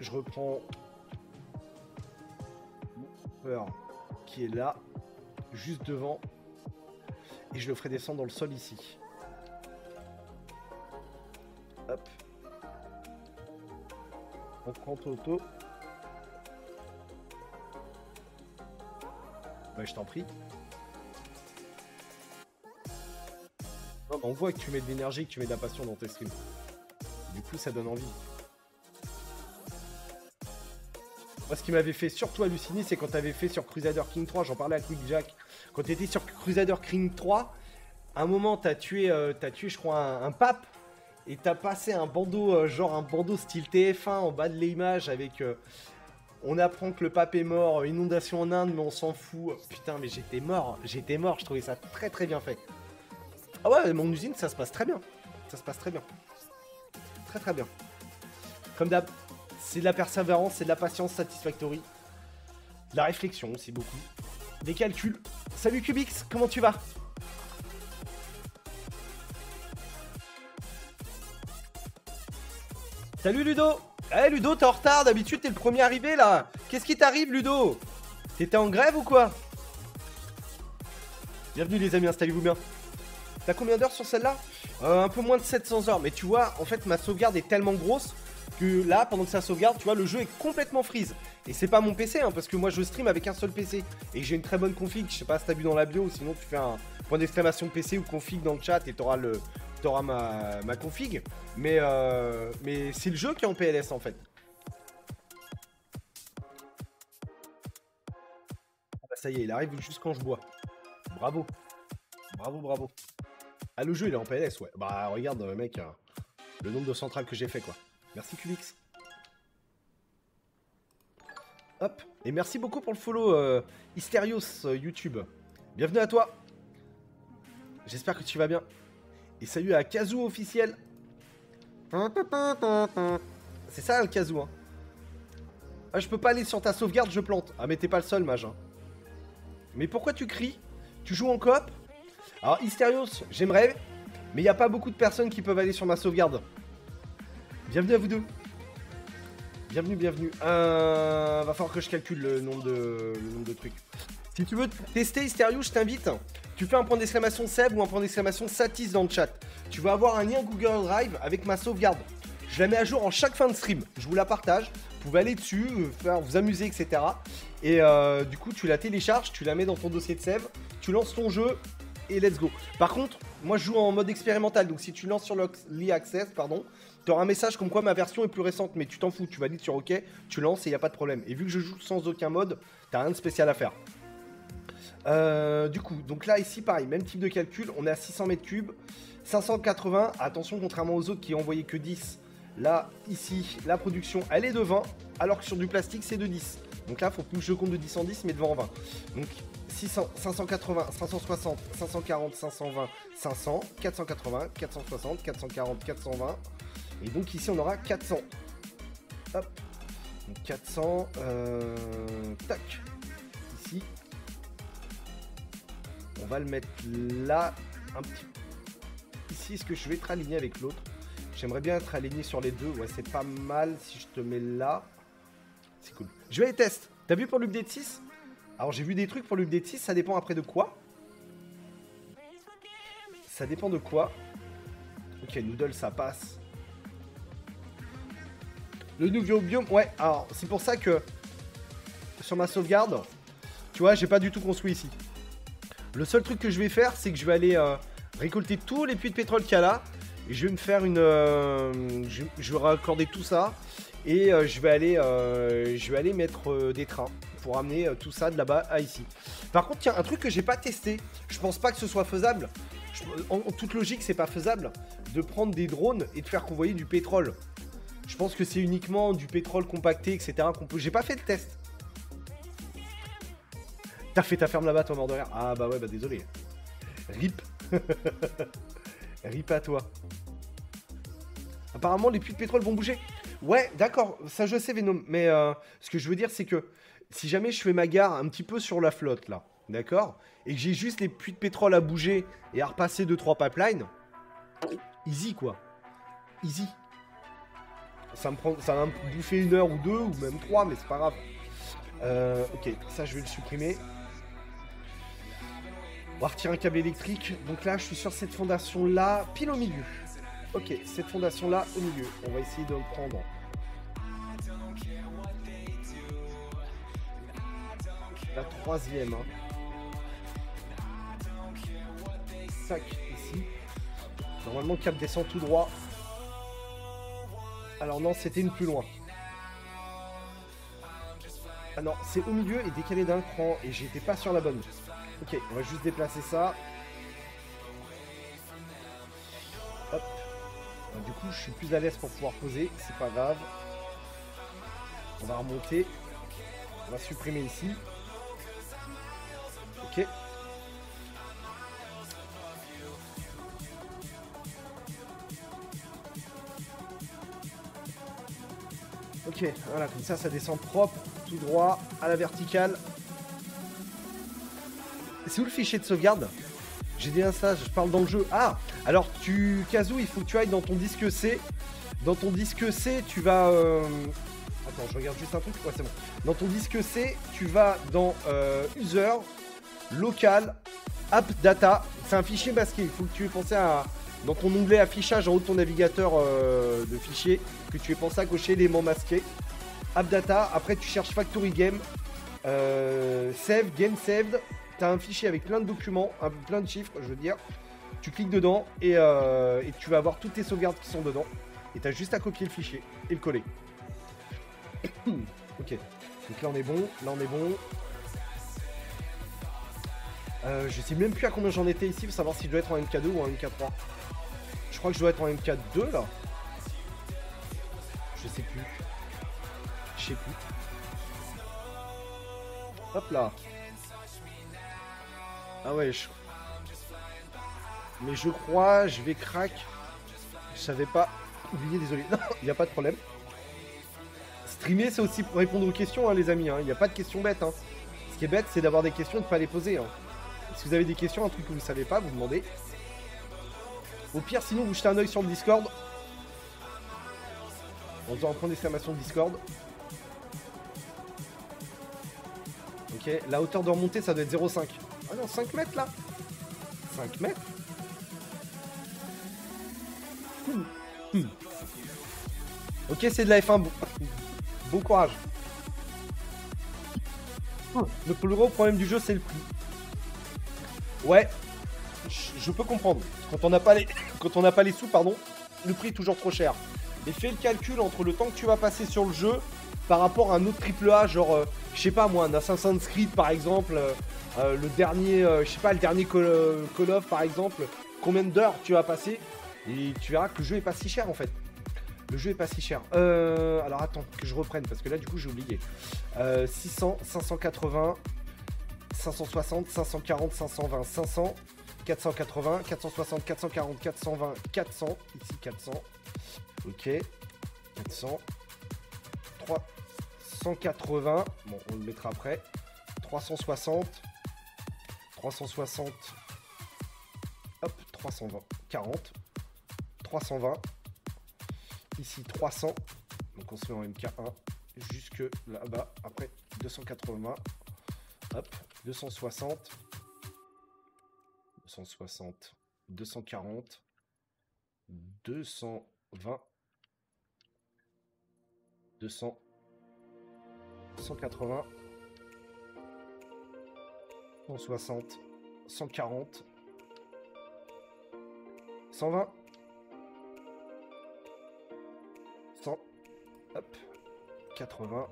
Je reprends Whooper qui est là, juste devant. Et je le ferai descendre dans le sol ici. Hop. On prend Toto. Bah je t'en prie. Non, on voit que tu mets de l'énergie, que tu mets de la passion dans tes streams. Du coup ça donne envie. Moi ce qui m'avait fait surtout halluciner, c'est quand t'avais fait sur Crusader King 3, j'en parlais à Quick Jack. Quand tu étais sur Crusader King 3, à un moment, tu as tué, je crois, un pape, et tu as passé un bandeau, genre un bandeau style TF1 en bas de l'image avec on apprend que le pape est mort, inondation en Inde, mais on s'en fout. Putain, mais j'étais mort, je trouvais ça très très bien fait. Ah ouais, mon usine, ça se passe très bien. Ça se passe très bien. Très très bien. Comme d'hab, c'est de la persévérance, c'est de la patience satisfactory. De la réflexion aussi beaucoup. Des calculs. Salut Cubix, comment tu vas? Salut Ludo. Eh hey Ludo, t'es en retard, d'habitude t'es le premier arrivé là. Qu'est-ce qui t'arrive Ludo? T'étais en grève ou quoi? Bienvenue les amis, installez-vous bien. T'as combien d'heures sur celle-là? Un peu moins de 700 heures, mais tu vois, en fait ma sauvegarde est tellement grosse que là, pendant que ça sauvegarde, tu vois, le jeu est complètement freeze. Et c'est pas mon PC, hein, parce que moi je stream avec un seul PC. Et j'ai une très bonne config, je sais pas si t'as vu dans la bio, sinon tu fais un point d'exclamation PC ou config dans le chat et t'auras ma config. Mais c'est le jeu qui est en PLS en fait. Ah bah ça y est, il arrive juste quand je bois. Bravo. Bravo, bravo. Ah le jeu il est en PLS, ouais. Bah regarde mec, le nombre de centrales que j'ai fait quoi. Merci Cubix. Hop. Et merci beaucoup pour le follow Hysterios YouTube. Bienvenue à toi. J'espère que tu vas bien. Et salut à Kazoo officiel. C'est ça le Kazoo hein. Ah je peux pas aller sur ta sauvegarde, je plante. Ah mais t'es pas le seul mage hein. Mais pourquoi tu cries? Tu joues en coop? Alors Hysterios, j'aimerais. Mais il n'y a pas beaucoup de personnes qui peuvent aller sur ma sauvegarde. Bienvenue à vous deux. Bienvenue, bienvenue. Va falloir que je calcule le nombre de trucs. Si tu veux tester Hysterios, je t'invite. Tu fais un point d'exclamation Seb ou un point d'exclamation Satis dans le chat. Tu vas avoir un lien Google Drive avec ma sauvegarde. Je la mets à jour en chaque fin de stream. Je vous la partage. Vous pouvez aller dessus, vous amuser, etc. Et du coup, tu la télécharges, tu la mets dans ton dossier de Seb, tu lances ton jeu et let's go. Par contre, moi je joue en mode expérimental. Donc si tu lances sur l'Early Access, pardon... T'auras un message comme quoi ma version est plus récente, mais tu t'en fous, tu valides sur OK, tu lances et il n'y a pas de problème. Et vu que je joue sans aucun mode, t'as rien de spécial à faire. Du coup, donc là ici pareil, même type de calcul, on est à 600 mètres cubes, 580, attention contrairement aux autres qui envoyaient que 10. Là, ici, la production elle est de 20, alors que sur du plastique c'est de 10. Donc là, faut plus que je compte de 10 en 10, mais de 20 en 20. Donc 600, 580, 560, 540, 520, 500, 480, 460, 440, 420... Et donc ici on aura 400. Hop. Donc 400. Tac. Ici. On va le mettre là. Un petit. Ici, est-ce que je vais être aligné avec l'autre? J'aimerais bien être aligné sur les deux. Ouais, c'est pas mal si je te mets là. C'est cool. Je vais les tester. T'as vu pour l'update 6? Alors j'ai vu des trucs pour l'update 6. Ça dépend après de quoi? Ça dépend de quoi? Ok, Noodle, ça passe. Le nouveau biome, ouais, alors c'est pour ça que sur ma sauvegarde, tu vois, j'ai pas du tout construit ici. Le seul truc que je vais faire, c'est que je vais aller récolter tous les puits de pétrole qu'il y a là. Et je vais me faire une... je vais raccorder tout ça. Et je vais aller mettre des trains pour amener tout ça de là-bas à ici. Par contre, tiens, un truc que j'ai pas testé. Je pense pas que ce soit faisable. En toute logique, c'est pas faisable de prendre des drones et de faire convoyer du pétrole. Je pense que c'est uniquement du pétrole compacté, etc. qu'on peut... J'ai pas fait de test. T'as fait ta ferme là-bas, toi, mort de rire. Ah bah ouais, bah désolé. Rip. Rip à toi. Apparemment, les puits de pétrole vont bouger. Ouais, d'accord, ça je sais, Venom, mais ce que je veux dire, c'est que si jamais je fais ma gare un petit peu sur la flotte, là, d'accord, et que j'ai juste les puits de pétrole à bouger et à repasser 2-3 pipelines, easy, quoi. Easy. Ça va me bouffer 1 heure ou 2, ou même 3, mais c'est pas grave. Ok, ça, je vais le supprimer. On va retirer un câble électrique. Donc là, je suis sur cette fondation-là, pile au milieu. Ok, cette fondation là au milieu, on va essayer de le prendre. La troisième. Tac, ici. Normalement le cap descend tout droit. Alors non, c'était une plus loin. Ah non, c'est au milieu et décalé d'un cran et j'étais pas sur la bonne. Ok, on va juste déplacer ça. Hop. Du coup, je suis plus à l'aise pour pouvoir poser, c'est pas grave. On va remonter. On va supprimer ici. Ok. Ok, voilà, comme ça, ça descend propre, tout droit, à la verticale. C'est où le fichier de sauvegarde ? J'ai dit ça, je parle dans le jeu. Ah, alors tu, Kazoo, il faut que tu ailles dans ton disque C. Dans ton disque C, tu vas... Attends, je regarde juste un truc. Ouais, c'est bon. Dans ton disque C, tu vas dans User, Local, App Data. C'est un fichier masqué. Il faut que tu aies pensé à... Dans ton onglet affichage en haut de ton navigateur de fichier, que tu aies pensé à cocher éléments masqués. App Data. Après, tu cherches Factory Game. Save, Game Saved. T'as un fichier avec plein de documents, plein de chiffres, je veux dire. Tu cliques dedans et tu vas avoir toutes tes sauvegardes qui sont dedans. Et t'as juste à copier le fichier et le coller. Ok. Donc là on est bon, là on est bon. Je sais même plus à combien j'en étais ici pour savoir si je dois être en MK2 ou en MK3. Je crois que je dois être en MK2 là. Je sais plus. Je sais plus. Hop là. Ah ouais, mais je crois, je vais crack. Je savais pas. Oubliez, désolé. Non, il n'y a pas de problème. Streamer, c'est aussi pour répondre aux questions, hein, les amis. Il n'y a pas de questions bêtes. Ce qui est bête, c'est d'avoir des questions et de ne pas les poser. Si vous avez des questions, un truc que vous ne savez pas, vous demandez. Au pire, sinon, vous jetez un oeil sur le Discord. On doit en prendre l'exclamation Discord. Ok, la hauteur de remontée, ça doit être 0,5. Ah non, 5 mètres là. 5 mètres. Ok, c'est de la F1. Bon courage. Le plus gros problème du jeu, c'est le prix. Ouais, je peux comprendre. Quand on n'a pas les, sous, pardon, le prix est toujours trop cher. Mais fais le calcul entre le temps que tu vas passer sur le jeu par rapport à un autre AAA, genre, je sais pas moi, un Assassin's Creed par exemple. Le dernier, je sais pas, le dernier Call of par exemple, combien d'heures tu vas passer et tu verras que le jeu est pas si cher en fait. Le jeu est pas si cher. Alors attends que je reprenne parce que là du coup j'ai oublié. 600, 580, 560, 540, 520, 500, 480, 460, 440, 420, 400, ici 400. Ok, 400, 380, bon on le mettra après, 360. 360, hop, 320, 40, 320, ici 300, donc on se met en MK1 jusque là-bas, après 280, hop, 260, 260, 240, 220, 200, 180, 160, 140, 120, Hop. 80.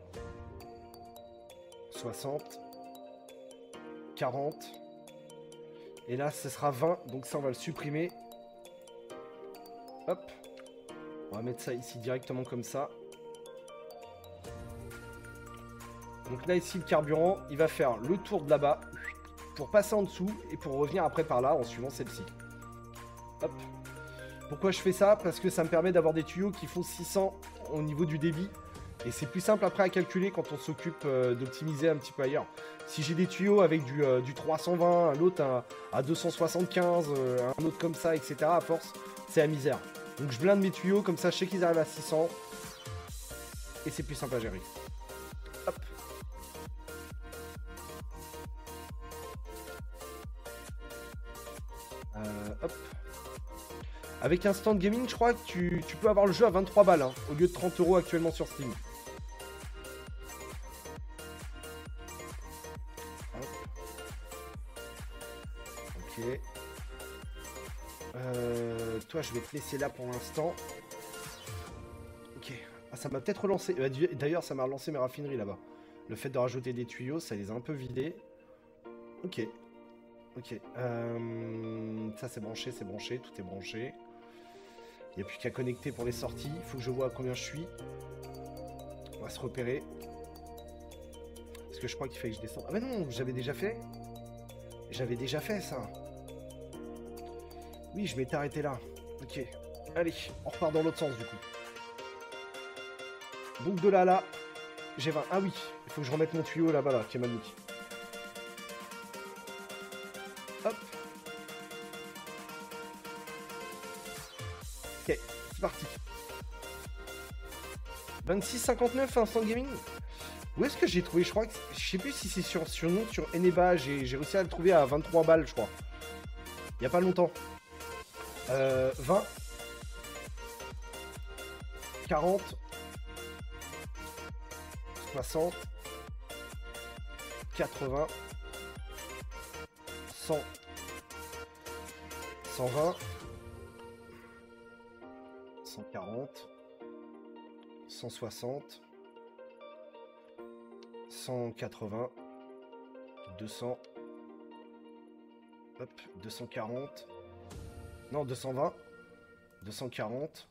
60. 40. Et là, ce sera 20. Donc ça, on va le supprimer. Hop. On va mettre ça ici directement comme ça. Donc là, ici, le carburant, il va faire le tour de là-bas pour passer en dessous et pour revenir après par là en suivant celle-ci. Hop. Pourquoi je fais ça? Parce que ça me permet d'avoir des tuyaux qui font 600 au niveau du débit. Et c'est plus simple après à calculer quand on s'occupe d'optimiser un petit peu ailleurs. Si j'ai des tuyaux avec du 320, l'autre à 275, un autre comme ça, etc. à force, c'est la misère. Donc je blinde mes tuyaux, comme ça je sais qu'ils arrivent à 600. Et c'est plus simple à gérer. Hop. Hop. Avec un stand gaming, je crois que tu peux avoir le jeu à 23 balles, hein, au lieu de 30 € actuellement sur Steam. Hop. Ok. Toi, je vais te laisser là pour l'instant. Ok. Ah, ça m'a peut-être relancé. D'ailleurs, ça m'a relancé mes raffineries là-bas. Le fait de rajouter des tuyaux, ça les a un peu vidés. Ok. Ok. Ça, c'est branché, tout est branché. Il n'y a plus qu'à connecter pour les sorties. Il faut que je vois à combien je suis. On va se repérer. Parce que je crois qu'il fallait que je descende. Ah, mais non, j'avais déjà fait. J'avais déjà fait ça. Oui, je m'étais arrêté là. Ok. Allez, on repart dans l'autre sens du coup. Donc de là à là, j'ai 20. Ah oui, il faut que je remette mon tuyau là-bas, là, qui est magnifique. Hop. Ok, c'est parti. 26,59 instant gaming. Où est-ce que j'ai trouvé? Je crois que... Je sais plus si c'est sur Eneba. J'ai réussi à le trouver à 23 balles, je crois. Il n'y a pas longtemps. 20, 40, 60, 80, 100, 120, 140, 160, 180, 200, hop, 240. Non, 220, 240,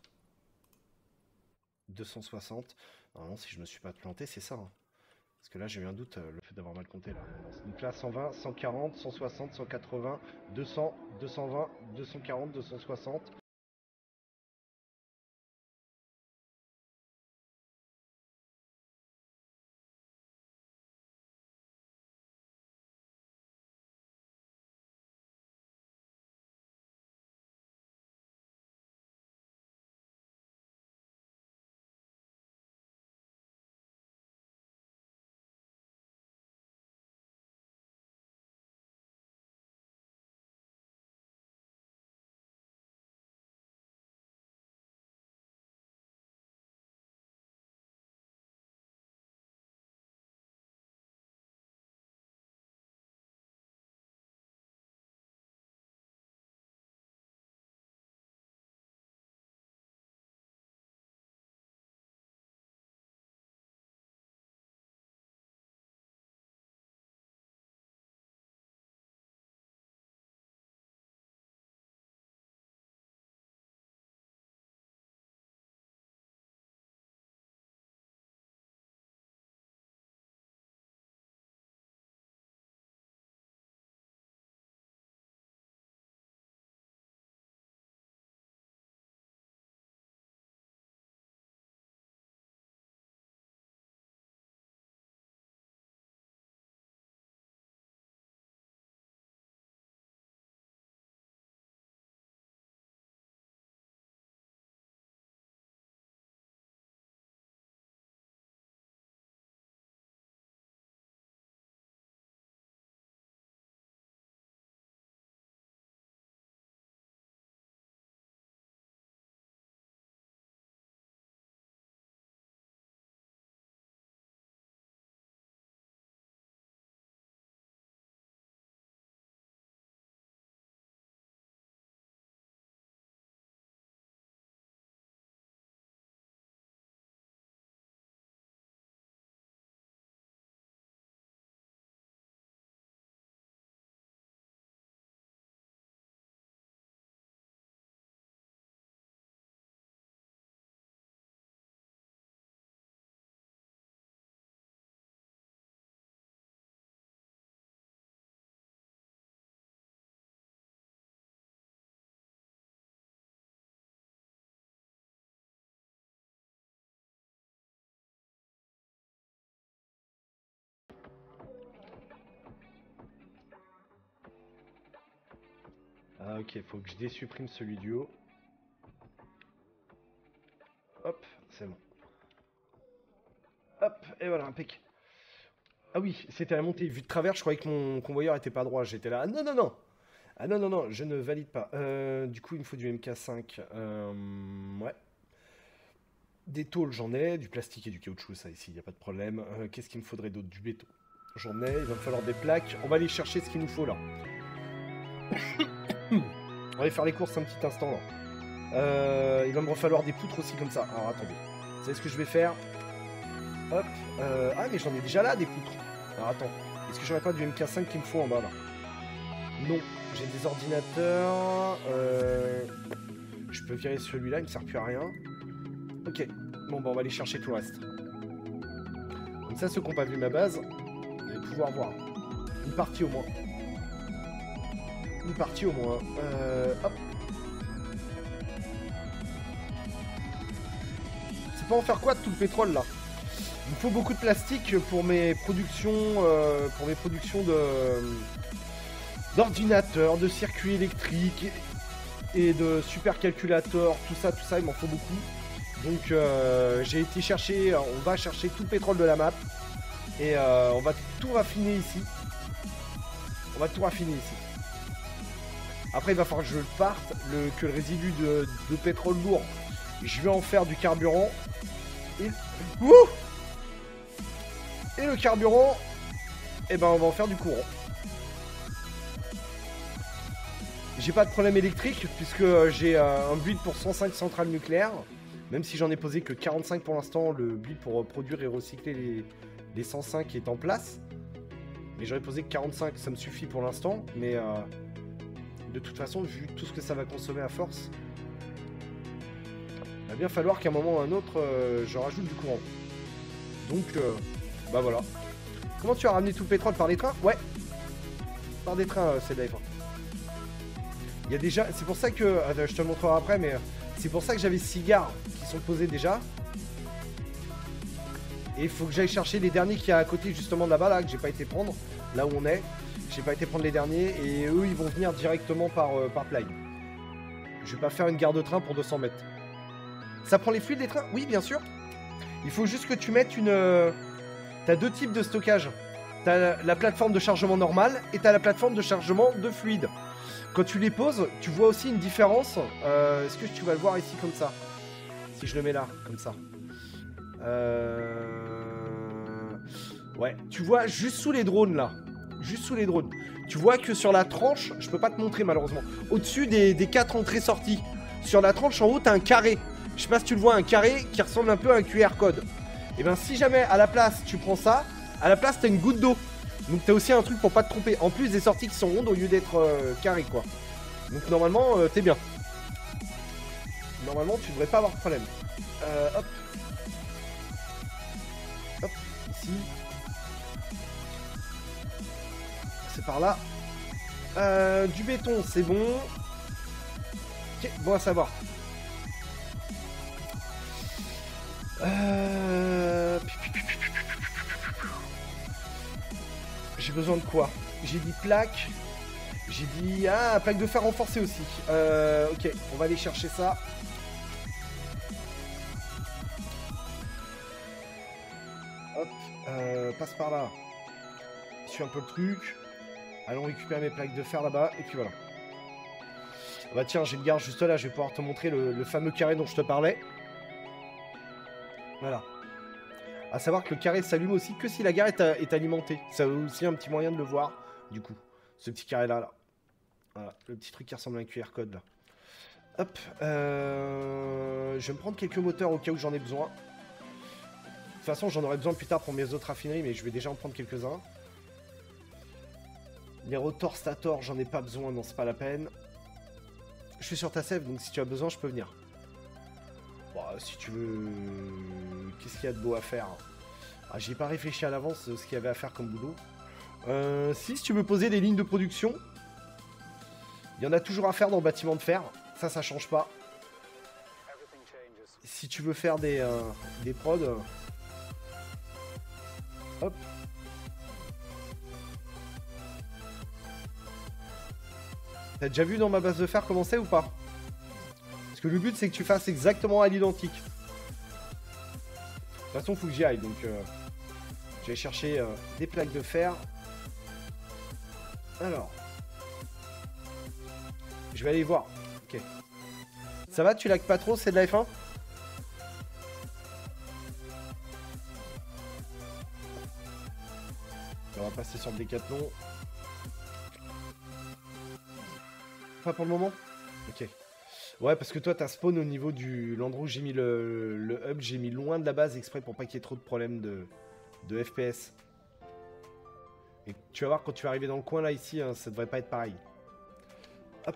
260. Non, si je me suis pas planté, c'est ça. Hein. Parce que là, j'ai eu un doute, le fait d'avoir mal compté. Là. Donc là, 120, 140, 160, 180, 200, 220, 240, 260. Ah ok, faut que je désupprime celui du haut. Hop, c'est bon. Hop, et voilà, impec. Ah oui, c'était la montée. Vue de travers, je croyais que mon convoyeur était pas droit. J'étais là, ah non, non, non. Ah non, non, non, je ne valide pas. Du coup, il me faut du MK5. Ouais. Des tôles, j'en ai. Du plastique et du caoutchouc, ça, ici, il n'y a pas de problème. Qu'est-ce qu'il me faudrait d'autre? Du béton. J'en ai. Il va me falloir des plaques. On va aller chercher ce qu'il nous faut, là. On va aller faire les courses un petit instant, là. Il va me falloir des poutres aussi, comme ça. Alors, attendez. Vous savez ce que je vais faire? Hop. Ah, mais j'en ai déjà là, des poutres. Alors, attends. Est-ce que j'aurais pas du MK5 qu'il me faut en bas, là? Non. J'ai des ordinateurs. Je peux virer celui-là, il me sert plus à rien. Ok. Bon, bah, on va aller chercher tout le reste. Comme ça, ceux qui n'ont pas vu ma base, vous allez pouvoir voir. Une partie au moins. Une partie au moins. Hop. C'est pas en faire quoi de tout le pétrole, là? Il me faut beaucoup de plastique pour mes productions de... d'ordinateurs, de circuits électriques et de supercalculateurs, tout ça, il m'en faut beaucoup. Donc j'ai été chercher, on va chercher tout le pétrole de la map et on va tout raffiner ici. On va tout raffiner ici. Après il va falloir que je parte, que le résidu de pétrole lourd, je vais en faire du carburant. Et, ouh, et le carburant, eh ben on va en faire du courant. J'ai pas de problème électrique puisque j'ai un build pour 105 centrales nucléaires. Même si j'en ai posé que 45 pour l'instant, le build pour produire et recycler les 105 est en place. Mais j'aurais posé que 45, ça me suffit pour l'instant. Mais de toute façon, vu tout ce que ça va consommer à force, il va bien falloir qu'à un moment ou à un autre, je rajoute du courant. Donc, bah voilà. Comment tu as ramené tout le pétrole? Par les trains? Ouais. Par des trains, c'est de la F1. Il y a déjà, c'est pour ça que, je te le montrerai après, mais c'est pour ça que j'avais 6 gares qui sont posées déjà. Et il faut que j'aille chercher les derniers qu'il y a à côté justement là-bas, là, que j'ai pas été prendre, là où on est. J'ai pas été prendre les derniers et eux, ils vont venir directement par plane. Je vais pas faire une gare de train pour 200 mètres. Ça prend les fluides des trains? Oui, bien sûr. Il faut juste que tu mettes une... T'as deux types de stockage. T'as la plateforme de chargement normale et t'as la plateforme de chargement de fluide. Quand tu les poses, tu vois aussi une différence. Est-ce que tu vas le voir ici comme ça? Si je le mets là, comme ça. Ouais, tu vois juste sous les drones là. Juste sous les drones. Tu vois que sur la tranche, je peux pas te montrer malheureusement. Au-dessus des 4 entrées-sorties. Sur la tranche en haut, t'as un carré. Je sais pas si tu le vois, un carré qui ressemble un peu à un QR code. Et bien si jamais à la place tu prends ça, à la place t'as une goutte d'eau. Donc t'as aussi un truc pour pas te tromper. En plus des sorties qui sont rondes au lieu d'être carrées quoi. Donc normalement t'es bien. Normalement tu devrais pas avoir de problème. Hop. Hop, ici. C'est par là. Du béton c'est bon. Ok, bon à savoir. J'ai besoin de quoi? J'ai dit plaque. J'ai dit... Ah, plaque de fer renforcée aussi. Ok, on va aller chercher ça. Hop, passe par là. Suis un peu le truc. Allons récupérer mes plaques de fer là-bas. Et puis voilà. Bah tiens, j'ai une gare juste là. Je vais pouvoir te montrer le fameux carré dont je te parlais. Voilà. A savoir que le carré s'allume aussi que si la gare est alimentée. Ça a aussi un petit moyen de le voir, du coup. Ce petit carré là, là. Voilà, le petit truc qui ressemble à un QR code là. Hop. Je vais me prendre quelques moteurs au cas où j'en ai besoin. De toute façon, j'en aurai besoin plus tard pour mes autres raffineries, mais je vais déjà en prendre quelques-uns. Les rotors stators, j'en ai pas besoin, non, c'est pas la peine. Je suis sur ta sève, donc si tu as besoin, je peux venir. Si tu veux, qu'est-ce qu'il y a de beau à faire? Ah, j'ai pas réfléchi à l'avance ce qu'il y avait à faire comme boulot. Si tu veux poser des lignes de production, il y en a toujours à faire dans le bâtiment de fer. Ça, ça change pas. Si tu veux faire des prods, hop. T'as déjà vu dans ma base de fer comment c'est ou pas? Parce que le but c'est que tu fasses exactement à l'identique. De toute façon faut que j'y aille, donc je vais chercher des plaques de fer. Alors, je vais aller voir. Ok. Ça va, tu lags pas trop, c'est de la F1? On va passer sur le décathlon. Pas pour le moment? Ok. Ouais, parce que toi, t'as spawn au niveau du... L'endroit où j'ai mis le hub, j'ai mis loin de la base exprès pour pas qu'il y ait trop de problèmes de FPS. Et tu vas voir, quand tu vas arriver dans le coin, là, ici, hein, ça devrait pas être pareil. Hop.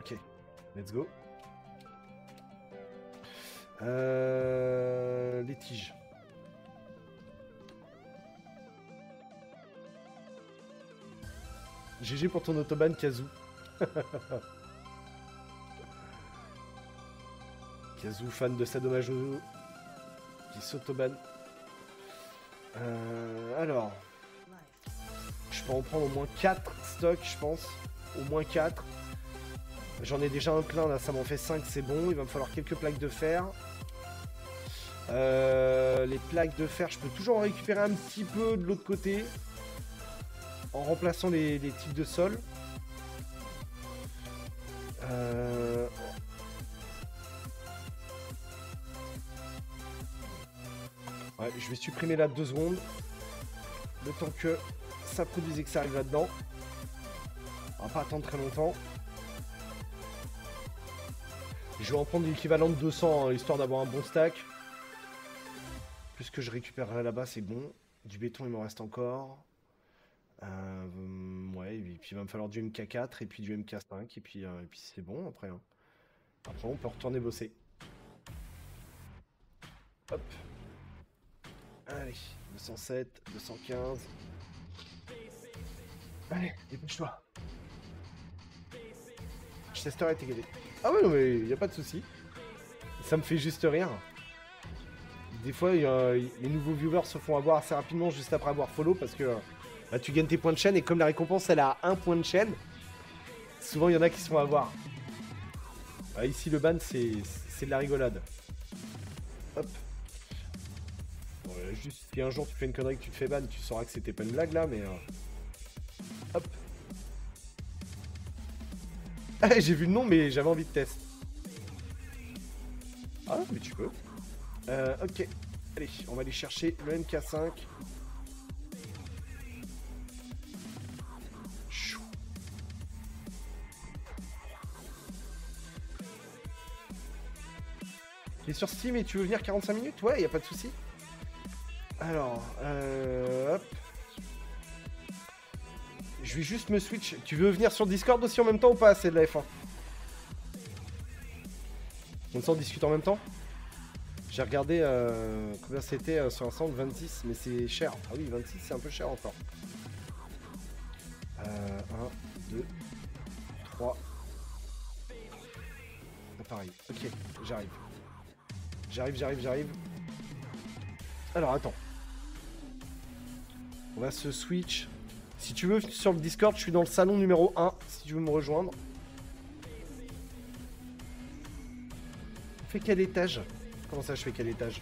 Ok. Let's go. Les tiges. GG pour ton autoban, Kazoo. Kazoo, fan de Sadomaso, qui s'autobane. Alors, je peux en prendre au moins 4 stocks, je pense. Au moins 4. J'en ai déjà un plein, là, ça m'en fait 5, c'est bon. Il va me falloir quelques plaques de fer. Les plaques de fer, je peux toujours en récupérer un petit peu de l'autre côté. En remplaçant les types de sol. Ouais, je vais supprimer là 2 secondes. Le temps que ça produise et que ça arrive là-dedans. On va pas attendre très longtemps. Je vais en prendre l'équivalent de 200, hein, histoire d'avoir un bon stack. Plus que je récupérerai là-bas, c'est bon. Du béton, il m'en reste encore. Ouais, et puis il va me falloir du MK4 et puis du MK5 et puis c'est bon après. Hein. Après on peut retourner bosser. Hop. Allez, 207, 215. Allez, dépêche-toi. Je testerai tes galets. Ah ouais, non mais il n'y a pas de souci. Ça me fait juste rire. Des fois, les nouveaux viewers se font avoir assez rapidement juste après avoir follow parce que... Bah, tu gagnes tes points de chaîne et comme la récompense elle a 1 point de chaîne, souvent il y en a qui se font avoir. Bah, ici le ban c'est de la rigolade. Hop. Bon, juste si un jour tu fais une connerie que tu te fais ban, tu sauras que c'était pas une blague là mais... Hop. Ah, j'ai vu le nom mais j'avais envie de test. Ah mais tu peux. Ok. Allez, on va aller chercher le MK5. T'es sur Steam et tu veux venir 45 minutes? Ouais, y a pas de souci. Alors, hop. Je vais juste me switch. Tu veux venir sur Discord aussi en même temps ou pas? C'est de la F1. On s'en discute en même temps? J'ai regardé combien c'était sur un centre, 26, mais c'est cher. Ah oui, 26, c'est un peu cher encore. 1, 2, 3. Pareil. Ok, j'arrive. J'arrive. Alors, attends. On va se switch. Si tu veux, sur le Discord, je suis dans le salon numéro 1, si tu veux me rejoindre. Fais quel étage? Comment ça, je fais quel étage?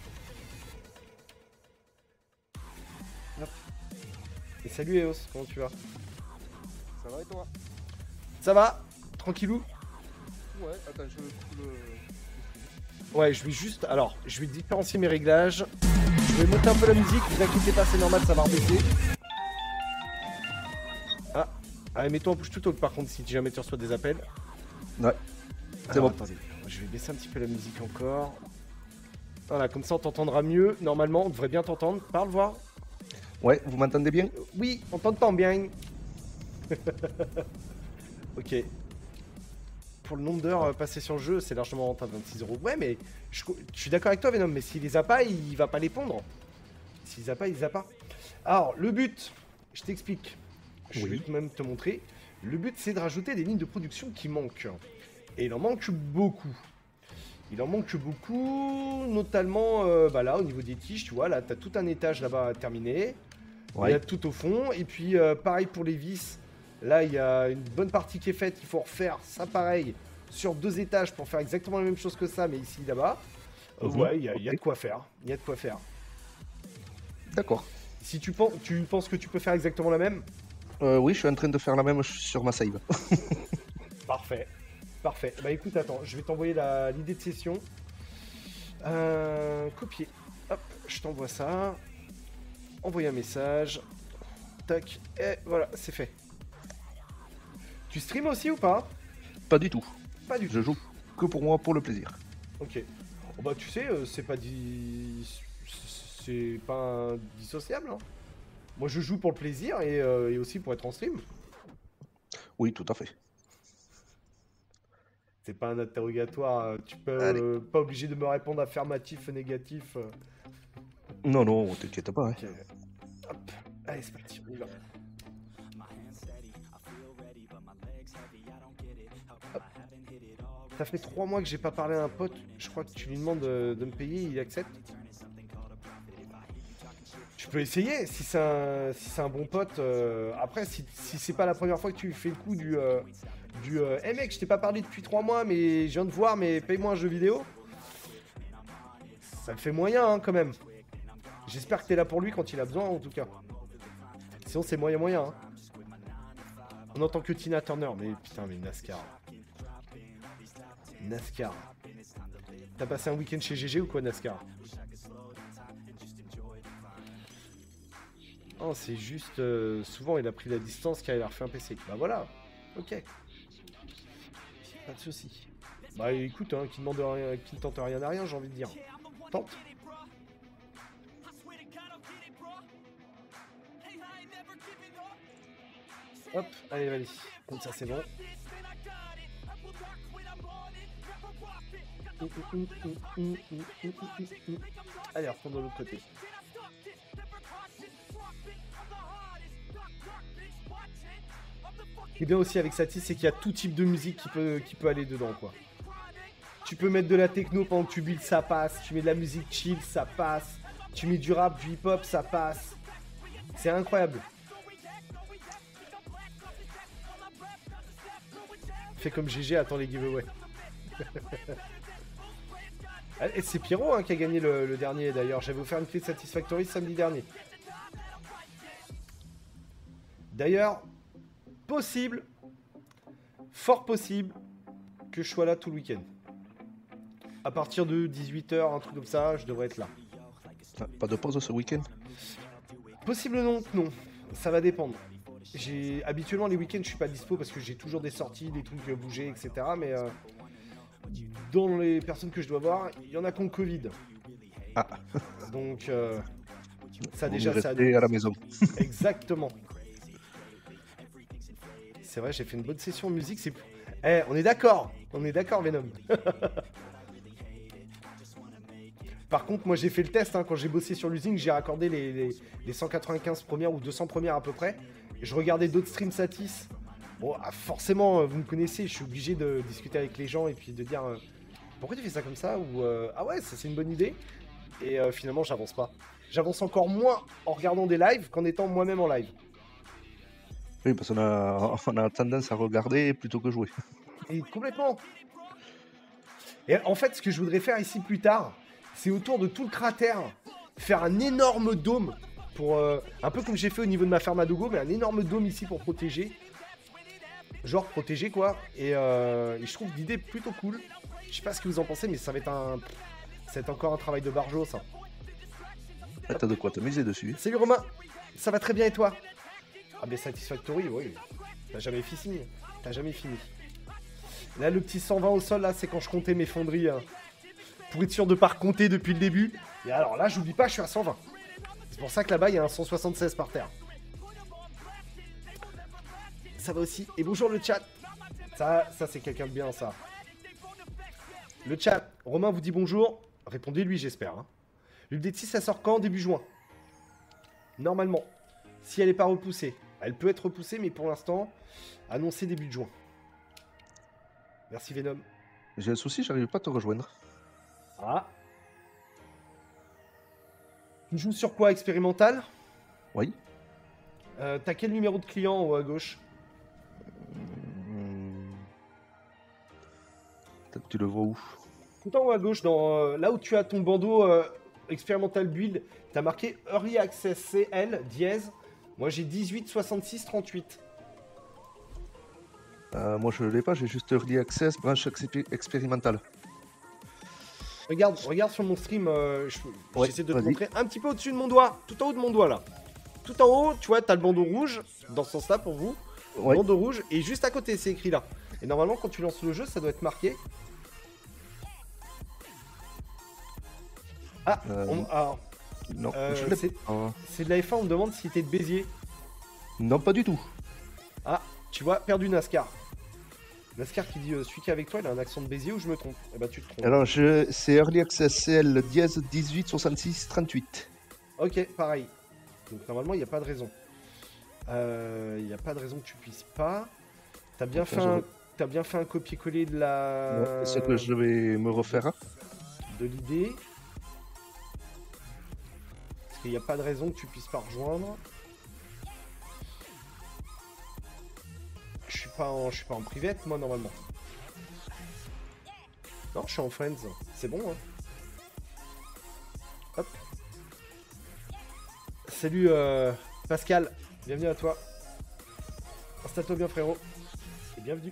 Hop. Et salut, Eos, comment tu vas? Ça va et toi? Ça va? Tranquillou? Ouais, attends, je vais... Ouais, je vais juste, alors, je vais différencier mes réglages. Je vais monter un peu la musique, vous inquiétez pas, c'est normal, ça va rebaisser. Ah, allez, mets-toi en push tout par contre, si jamais tu reçois des appels. Ouais, c'est bon. Attendez, je vais baisser un petit peu la musique encore. Voilà, comme ça on t'entendra mieux. Normalement, on devrait bien t'entendre. Parle, voir. Ouais, vous m'entendez bien? Oui, on t'entend bien. Ok. Pour le nombre d'heures passées sur le jeu, c'est largement rentable, 26 €. Ouais, mais je suis d'accord avec toi, Venom, mais s'il les a pas, il va pas les pondre. S'il les a pas, il les a pas. Alors, le but, je t'explique. Je vais même te montrer. Le but, c'est de rajouter des lignes de production qui manquent. Et il en manque beaucoup. Il en manque beaucoup, notamment bah là, au niveau des tiges, tu vois, là, t'as tout un étage là-bas terminé. Ouais. Il y a tout au fond. Et puis, pareil pour les vis. Là, il y a une bonne partie qui est faite. Il faut refaire ça pareil sur 2 étages pour faire exactement la même chose que ça, mais ici, là-bas. Ouais, il y a de quoi faire. Il y a de quoi faire. D'accord. Si tu penses que tu peux faire exactement la même? Oui, je suis en train de faire la même sur ma save. Parfait. Parfait. Bah écoute, attends, je vais t'envoyer l'idée de session. Copier. Hop, je t'envoie ça. Envoyer un message. Tac. Et voilà, c'est fait. Tu stream aussi ou pas? Pas du tout. Pas du tout. Je joue que pour moi, pour le plaisir. Ok. Oh bah tu sais, c'est pas dissociable. Hein. Moi je joue pour le plaisir et aussi pour être en stream. Oui, tout à fait. C'est pas un interrogatoire, tu peux pas obligé de me répondre affirmatif, négatif. Non, non, t'inquiète pas. Okay. Hein. Hop, allez, c'est parti, on y va. Ça fait 3 mois que j'ai pas parlé à un pote, je crois que tu lui demandes de me payer, il accepte. Tu peux essayer, si c'est un bon pote. Après, si c'est pas la première fois que tu fais le coup du hey mec, je t'ai pas parlé depuis 3 mois, mais je viens de voir, mais paye-moi un jeu vidéo. Ça me fait moyen, hein, quand même. J'espère que t'es là pour lui quand il a besoin, en tout cas. Sinon, c'est moyen. Hein. On entend que Tina Turner, mais putain, mais NASCAR. NASCAR. T'as passé un week-end chez GG ou quoi, NASCAR? Oh, c'est juste, souvent il a pris la distance car il a refait un PC. Bah voilà, ok. Pas de soucis. Bah écoute, hein, qui ne tente rien à rien, j'ai envie de dire. Tente. Hop, allez, allez. Comme ça, c'est bon. Allez, on reprend de l'autre côté. Ce qui est bien aussi avec Satis, c'est qu'il y a tout type de musique qui peut aller dedans, quoi. Tu peux mettre de la techno pendant que tu builds, ça passe. Tu mets de la musique chill, ça passe. Tu mets du rap, du hip-hop, ça passe. C'est incroyable. Fais comme GG, attends les giveaways. C'est Pierrot, hein, qui a gagné le dernier, d'ailleurs. J'avais offert une clé de Satisfactory samedi dernier. D'ailleurs, possible, fort possible, que je sois là tout le week-end. À partir de 18 h, un truc comme ça, je devrais être là. Pas de pause ce week-end? Possiblement que non, ça va dépendre. Habituellement, les week-ends, je suis pas dispo parce que j'ai toujours des sorties, des trucs à bouger, etc. Mais dans les personnes que je dois voir, il y en a qui ont Covid. Ah. Donc, ça déjà, ça... à la maison. Exactement. C'est vrai, j'ai fait une bonne session de musique. Eh, on est d'accord, Venom. Par contre, moi j'ai fait le test, hein, quand j'ai bossé sur l'usine, j'ai raccordé les 195 premières ou 200 premières à peu près. Je regardais d'autres streams Satis. Bon, ah, forcément, vous me connaissez, je suis obligé de discuter avec les gens et puis de dire pourquoi tu fais ça comme ça ou ah ouais, ça c'est une bonne idée. Et finalement, j'avance pas. J'avance encore moins en regardant des lives qu'en étant moi-même en live. Oui, parce qu'on a tendance à regarder plutôt que jouer. Et complètement. Et en fait, ce que je voudrais faire ici plus tard, c'est autour de tout le cratère, faire un énorme dôme, pour un peu comme j'ai fait au niveau de ma ferme à Dogo, mais un énorme dôme ici pour protéger. Genre protéger, quoi. Et je trouve l'idée plutôt cool. Je sais pas ce que vous en pensez, mais ça va être encore un travail de barjo, ça. Ah, t'as de quoi t'amuser dessus. Salut Romain, ça va très bien et toi? Ah ben Satisfactory, oui, t'as jamais fini, t'as jamais fini. Là le petit 120 au sol, là c'est quand je comptais mes fonderies, hein. Pour être sûr de pas recompter depuis le début. Et alors là j'oublie pas, je suis à 120. C'est pour ça que là-bas il y a un 176 par terre. Ça va aussi, et bonjour le chat. Ça c'est quelqu'un de bien, ça. Le chat, Romain vous dit bonjour, répondez-lui j'espère. Hein. L'UD6 ça sort quand? Début juin. Normalement, si elle n'est pas repoussée. Elle peut être repoussée, mais pour l'instant, annoncé début de juin. Merci Venom. J'ai un souci, j'arrive pas à te rejoindre. Ah. Tu joues sur quoi? Expérimental? Oui. T'as quel numéro de client en haut à gauche? Tu le vois où? Tout en haut à gauche, dans, là où tu as ton bandeau expérimental build, tu as marqué Early Access CL dièse. Moi j'ai 18, 66, 38. Moi je l'ai pas, j'ai juste Early Access, branche expérimentale. Regarde, regarde sur mon stream, j'essaie de te montrer un petit peu au-dessus de mon doigt, tout en haut de mon doigt là. Tout en haut, tu vois, t'as le bandeau rouge, dans ce sens-là pour vous, le bandeau rouge, et juste à côté, c'est écrit là. Et normalement, quand tu lances le jeu, ça doit être marqué. Ah, non, c'est de la F1, on me demande si t'es de Béziers. Non, pas du tout. Ah, tu vois, perdu NASCAR. NASCAR qui dit celui qui est avec toi, il a un accent de Béziers ou je me trompe? Eh ben, tu te trompes. Alors, c'est Early Access CL dièse 18 66 38. Ok, pareil. Donc, normalement, il n'y a pas de raison. Il n'y a pas de raison que tu puisses pas. T'as bien, bien fait un copier-coller de la... C'est ce que je vais me refaire. De l'idée. Parce qu'il n'y a pas de raison que tu puisses pas rejoindre. Je suis pas en, private, moi, normalement. Non, je suis en friends. C'est bon, hein. Hop. Salut Pascal, bienvenue à toi. Installe-toi bien frérot. Et bienvenue.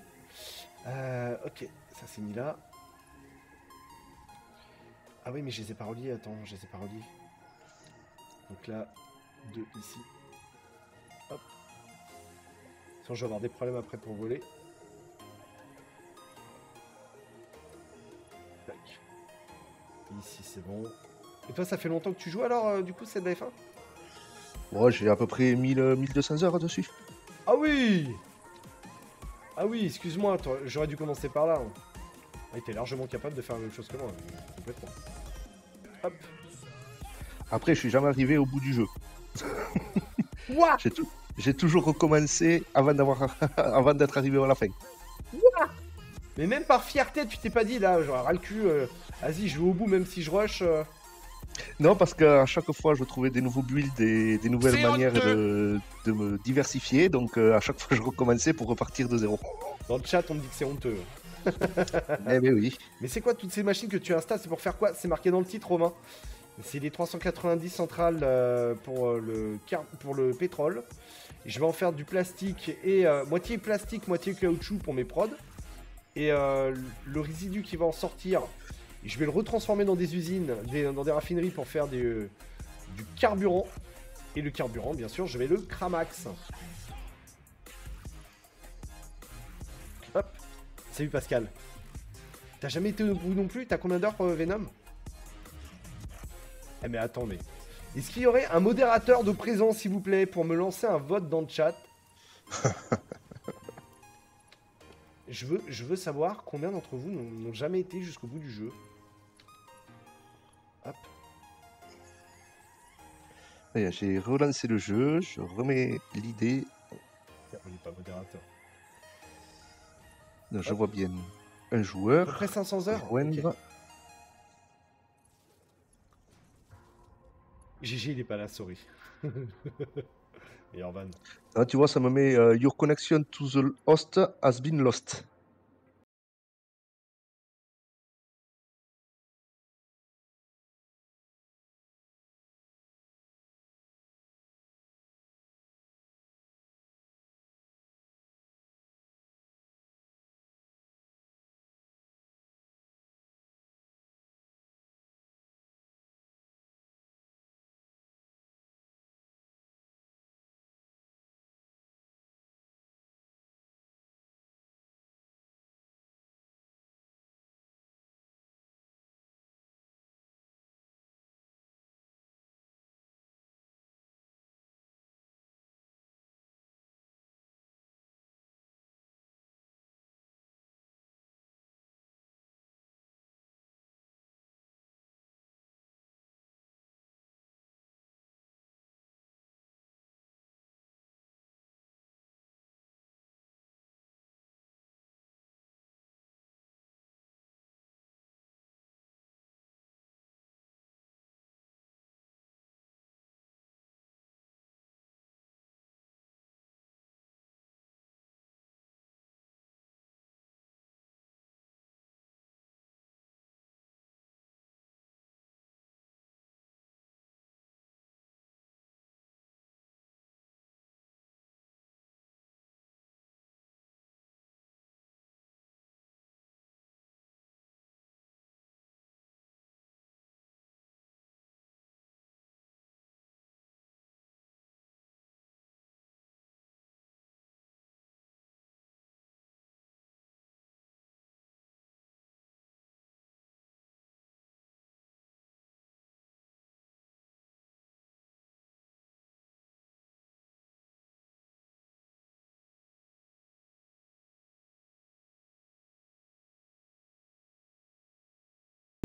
Ok, ça c'est mis là. Ah oui mais je les ai pas reliés, attends, je les ai pas reliés. Donc là, deux ici. Hop. Sinon je vais avoir des problèmes après pour voler. Tac. Ici c'est bon. Et toi ça fait longtemps que tu joues alors du coup cette F1 ? Ouais, j'ai à peu près 1200 heures dessus. Ah oui! Ah oui, excuse-moi, j'aurais dû commencer par là. Hein. Ah, t'es largement capable de faire la même chose que moi, complètement. Hop. Après, je suis jamais arrivé au bout du jeu. What? J'ai toujours recommencé avant d'être arrivé à la fin. What? Mais même par fierté, tu t'es pas dit, là, genre, ras le cul, vas-y, je vais au bout, même si je rush... Non, parce qu'à chaque fois, je trouvais des nouveaux builds, des nouvelles manières de me diversifier. Donc, à chaque fois, je recommençais pour repartir de zéro. Dans le chat, on me dit que c'est honteux. Eh ben oui. Mais c'est quoi toutes ces machines que tu installes? C'est pour faire quoi? C'est marqué dans le titre, Romain. C'est les 390 centrales pour le pétrole. Je vais en faire du plastique et moitié plastique, moitié caoutchouc pour mes prods. Et le résidu qui va en sortir... Je vais le retransformer dans des usines, dans des raffineries pour faire du carburant. Et le carburant, bien sûr, je vais le cramax. Hop. Salut Pascal. T'as jamais été au bout non plus? T'as combien d'heures pour Venom? Eh mais attends, mais... Est-ce qu'il y aurait un modérateur de présent, s'il vous plaît, pour me lancer un vote dans le chat? Je veux savoir combien d'entre vous n'ont jamais été jusqu'au bout du jeu. Hop. J'ai relancé le jeu, je remets l'idée. On n'est pas modérateur. Non, je vois bien un joueur. Après 500 heures. Okay. GG, il n'est pas là, sorry. Et Orban. Ah, tu vois, ça me met Your connection to the host has been lost.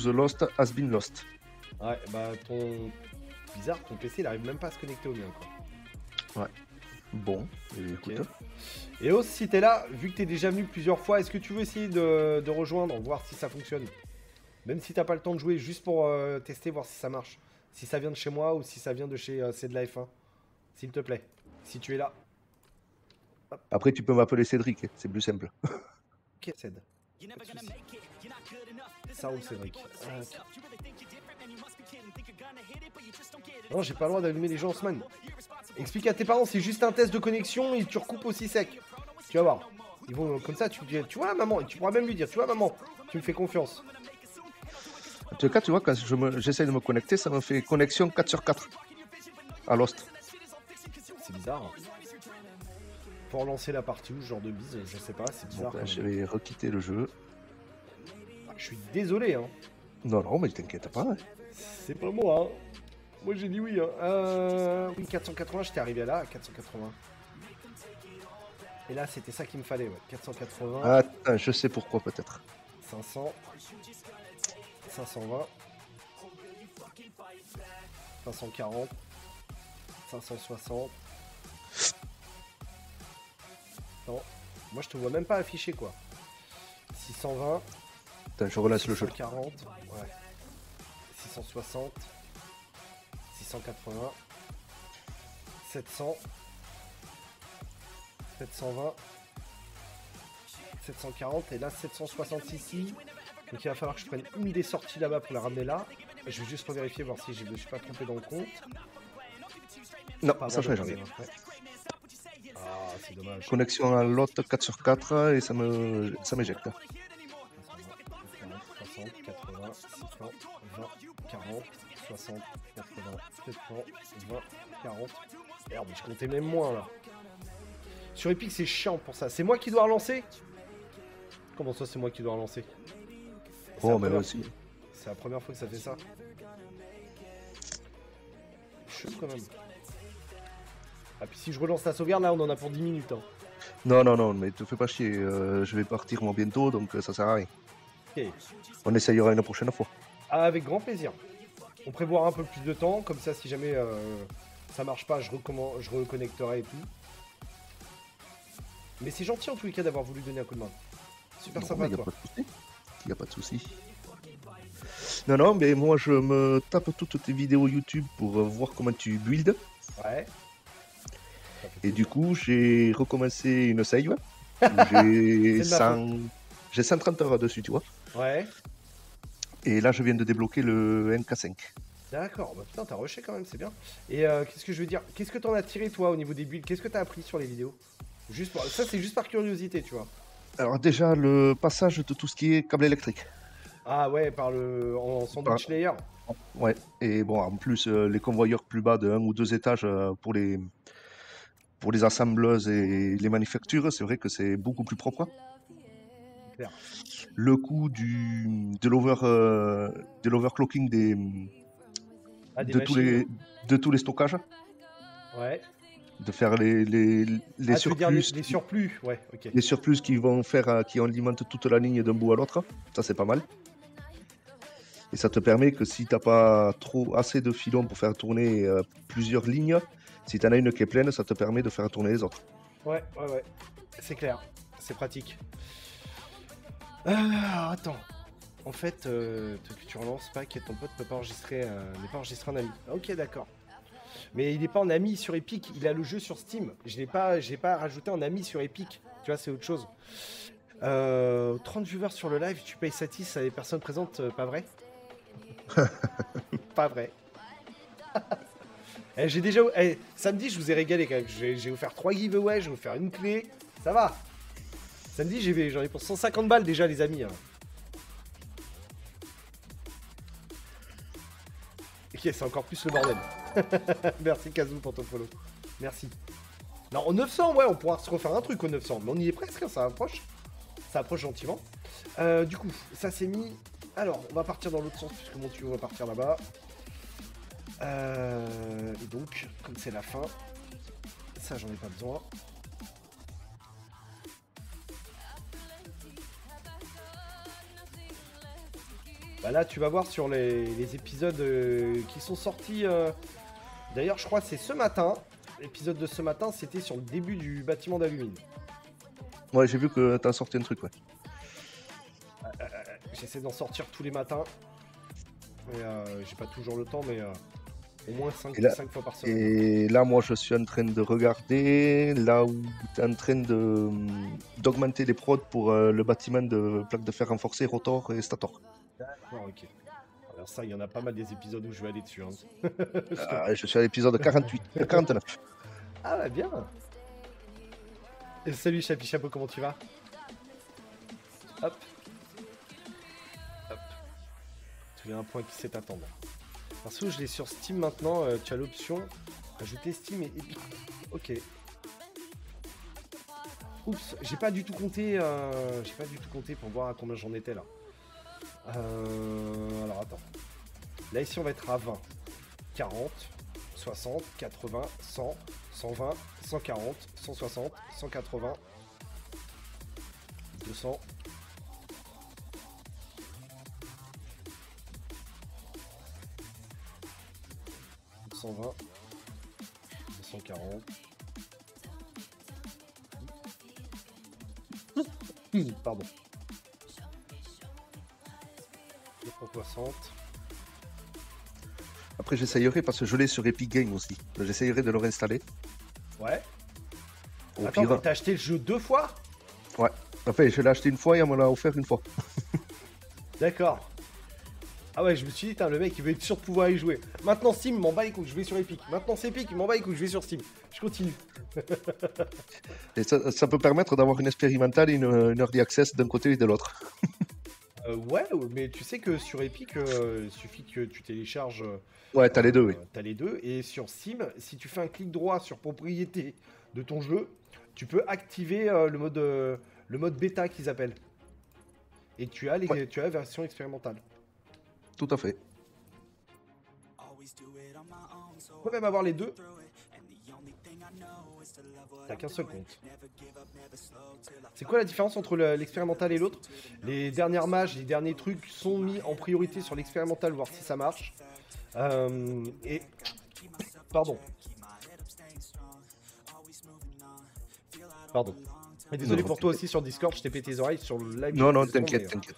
The Lost Has Been Lost. Ouais, bah ton... Bizarre, ton PC il arrive même pas à se connecter au mien, quoi. Ouais. Bon, écoute. Okay. Et aussi, si t'es là, vu que t'es déjà venu plusieurs fois, est-ce que tu veux essayer de rejoindre, voir si ça fonctionne? Même si t'as pas le temps de jouer, juste pour tester, voir si ça marche. Si ça vient de chez moi ou si ça vient de chez C'est de la F1. S'il te plaît, si tu es là. Hop. Après, tu peux m'appeler Cédric, c'est plus simple. Ok, Céd. Ça ou Cédric okay. Non, j'ai pas le droit d'allumer les gens en semaine. Explique à tes parents, c'est juste un test de connexion et tu recoupes aussi sec. Tu vas voir. Ils vont comme ça, tu dis, tu vois maman, et tu pourras même lui dire, tu vois maman, tu me fais confiance. En tout cas, tu vois, quand j'essaie de me connecter, ça me fait connexion 4/4 à Lost. C'est bizarre. Hein. Pour lancer la partie ou ce genre de bise, je sais pas, c'est bizarre. Bon, ben, je vais requitter le jeu. Ah, je suis désolé. Hein. Non, non, mais t'inquiète pas. Hein. C'est pas moi. Hein. Moi j'ai dit oui. Hein. Oui, 480, j'étais arrivé là, à 480. Et là, c'était ça qu'il me fallait, ouais. 480. Attends, je sais pourquoi peut-être. 500. 520. 540. 560. Non, moi je te vois même pas afficher quoi. 620. Putain, je relâche le jeu. 640. Ouais. 660. 680. 700. 720. 740 et là 766. Donc il va falloir que je prenne une des sorties là-bas pour la ramener là. Et je vais juste revérifier voir si je me suis pas trompé dans le compte. Non, pas ça change rien. Ah, c'est dommage. Connexion à lot 4/4 et ça m'éjecte. 60, 80, 600, 20, 40, 60, 80, 700, 20, 40. Merde, je comptais même moins là. Sur Epic, c'est chiant pour ça. C'est moi qui dois relancer? Comment ça, c'est moi qui dois relancer? Oh, mais là aussi. C'est la première fois que ça fait ça. Chaud quand même. Ah, puis si je relance la sauvegarde, là, on en a pour 10 minutes. Hein. Non, non, non, mais te fais pas chier. Je vais partir moi bientôt, donc ça sert à rien. Okay. On essayera une prochaine fois. Ah, avec grand plaisir. On prévoira un peu plus de temps, comme ça, si jamais ça marche pas, je reconnecterai et tout. Mais c'est gentil, en tous les cas, d'avoir voulu donner un coup de main. Super non, sympa, toi. Il n'y a pas de souci. Non, non, mais moi, je me tape toutes tes vidéos YouTube pour voir comment tu builds. Ouais. Et du coup, j'ai recommencé une save. J'ai 130 heures dessus, tu vois. Ouais. Et là, je viens de débloquer le MK5. D'accord. Bah, putain, t'as rushé quand même, c'est bien. Et qu'est-ce que je veux dire? Qu'est-ce que t'en as tiré, toi, au niveau des builds? Qu'est-ce que t'as appris sur les vidéos? Juste pour... Ça, c'est juste par curiosité, tu vois. Alors déjà, le passage de tout ce qui est câble électrique. Ah ouais, par le... en sandwich layer. Ouais. Et bon, en plus, les convoyeurs plus bas de 1 ou 2 étages pour les assembleuses et les manufactures, c'est vrai que c'est beaucoup plus propre. Le coût de l'overclocking de tous les stockages. Ouais. De faire les surplus. Les surplus, ouais, ok. Les surplus qui alimentent toute la ligne d'un bout à l'autre. Ça, c'est pas mal. Et ça te permet que si t'as pas assez de filons pour faire tourner plusieurs lignes, si t'en as une qui est pleine, ça te permet de faire tourner les autres. Ouais, ouais, ouais. C'est clair. C'est pratique. Attends. En fait, que tu relances pas, que ton pote n'est pas enregistré un ami. Ok, d'accord. Mais il n'est pas en ami sur Epic. Il a le jeu sur Steam. Je l'ai pas rajouté en ami sur Epic. Tu vois, c'est autre chose. 30 viewers sur le live, tu payes Satis à des personnes présentes, pas vrai? Pas vrai. J'ai déjà... samedi, je vous ai régalé quand même. J'ai offert 3 giveaways, j'ai offert une clé. Ça va. Samedi, j'en ai pour 150 balles déjà, les amis. Hein. Ok, c'est encore plus le bordel. Merci, Kazou, pour ton follow. Merci. Non, au 900, ouais, on pourra se refaire un truc au 900. Mais on y est presque, hein, ça approche. Ça approche gentiment. Du coup, ça s'est mis... Alors, on va partir dans l'autre sens, puisque mon tuyau va partir là-bas. Et donc, comme c'est la fin, ça j'en ai pas besoin. Bah là, tu vas voir sur les épisodes qui sont sortis. D'ailleurs, je crois que c'est ce matin. L'épisode de ce matin, c'était sur le début du bâtiment d'Allumine. Ouais, j'ai vu que t'as sorti un truc, ouais. J'essaie d'en sortir tous les matins. Mais j'ai pas toujours le temps, mais au moins 5 fois par semaine. Et là, moi, je suis en train de regarder, là où t'es en train d'augmenter les prods pour le bâtiment de plaques de fer renforcées, rotor et stator. D'accord, ok. Alors ça, il y en a pas mal des épisodes où je vais aller dessus. Hein. Je suis à l'épisode 48, 49. Ah bah bien. Et salut Chapi Chapeau, comment tu vas? Hop. Hop. Tu as un point qui sait attendre. Parce que je l'ai sur Steam maintenant, tu as l'option ajouter Steam et Epic. Ok. Oups, j'ai pas du tout compté. J'ai pas du tout compté pour voir à combien j'en étais là. Alors attends. Là ici on va être à 20, 40, 60, 80, 100, 120, 140, 160, 180, 200. « 120, 240. Pardon. 260. » Après, j'essayerai, parce que je l'ai sur Epic Games aussi. J'essayerai de le réinstaller. Ouais. Au Attends, pire... t'as acheté le jeu 2 fois? Ouais. Enfin, je l'ai acheté 1 fois et on me l'a offert 1 fois. D'accord. Ah ouais, je me suis dit, le mec, il veut être sûr de pouvoir y jouer. Maintenant, Steam, m'en bat les couilles, je vais sur Epic. Maintenant, c'est Epic, m'en bat les couilles, je vais sur Steam. Je continue. Et ça peut permettre d'avoir une expérimentale et une early access d'un côté et de l'autre. Ouais, mais tu sais que sur Epic, il suffit que tu télécharges... ouais, t'as les deux, oui. T'as les deux. Et sur Steam, si tu fais un clic droit sur propriété de ton jeu, tu peux activer le mode bêta qu'ils appellent. Et tu as, ouais, tu as la version expérimentale. Tout à fait. On peut même avoir les deux. T'as qu'un seul compte. C'est quoi la différence entre l'expérimental et l'autre? Les dernières mages, les derniers trucs sont mis en priorité sur l'expérimental, voir si ça marche. Et... Pardon. Pardon. Et désolé pour toi aussi sur Discord, je t'ai pété les oreilles sur le live. Non, non, t'inquiète, t'inquiète.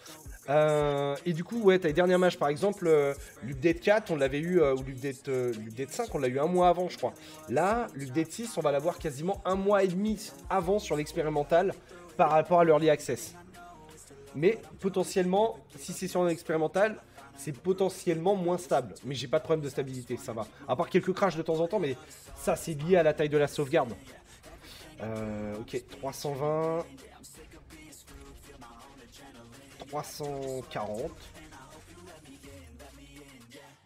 Et du coup, ouais, t'as les dernières matchs, par exemple, l'update 4, on l'avait eu, ou l'update 5, on l'a eu 1 mois avant, je crois. Là, l'update 6, on va l'avoir quasiment 1 mois et demi avant sur l'expérimental par rapport à l'early access. Mais potentiellement, si c'est sur l'expérimental, c'est potentiellement moins stable. Mais j'ai pas de problème de stabilité, ça va. À part quelques crashs de temps en temps, mais ça, c'est lié à la taille de la sauvegarde. Ok, 320... 340,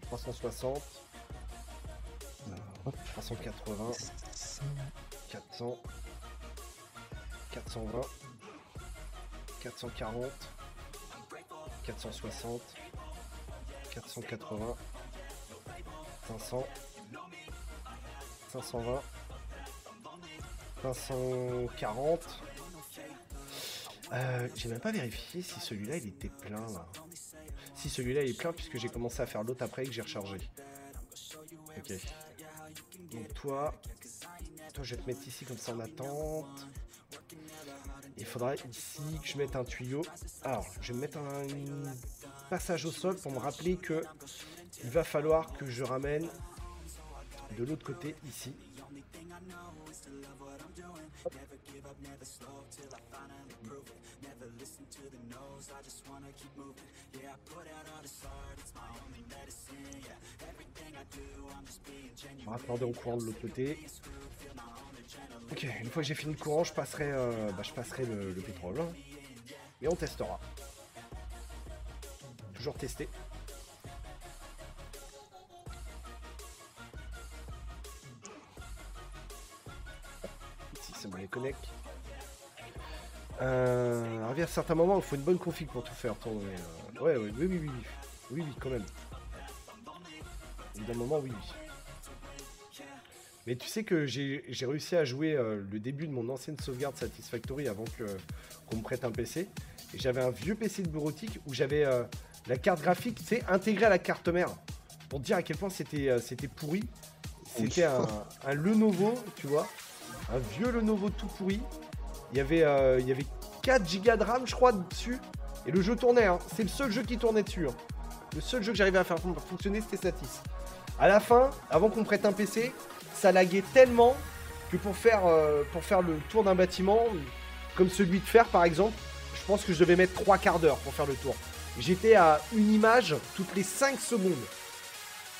360, 380, 400, 420, 440, 460, 480, 500, 520, 540... j'ai même pas vérifié si celui-là il était plein là. Si celui-là il est plein puisque j'ai commencé à faire l'autre après et que j'ai rechargé. Ok. Donc toi je vais te mettre ici comme ça en attente. Il faudra ici que je mette un tuyau. Alors je vais mettre un passage au sol pour me rappeler que il va falloir que je ramène de l'autre côté ici. Hop. On va accorder au courant de l'autre côté. Ok, une fois que j'ai fini le courant, je passerai le pétrole. Et on testera. Toujours tester. Ça me les connecte. Arrivé à certains moments, il faut une bonne config pour tout faire tourner. Ouais, ouais, oui, quand même. D'un moment, oui. Mais tu sais que j'ai réussi à jouer le début de mon ancienne sauvegarde Satisfactory avant qu'on me prête un PC. Et j'avais un vieux PC de bureautique où j'avais La carte graphique, c'est intégré à la carte mère. Pour te dire à quel point c'était pourri. C'était un Lenovo, tu vois. Un vieux Lenovo tout pourri. Il y avait 4 gigas de RAM, je crois, dessus. Et le jeu tournait, hein. C'est le seul jeu qui tournait dessus. Hein. Le seul jeu que j'arrivais à faire fonctionner, c'était Satis. À la fin, avant qu'on prête un PC, ça laguait tellement que pour faire le tour d'un bâtiment, comme celui de fer par exemple, je pense que je devais mettre 3 quarts d'heure pour faire le tour. J'étais à une image toutes les 5 secondes.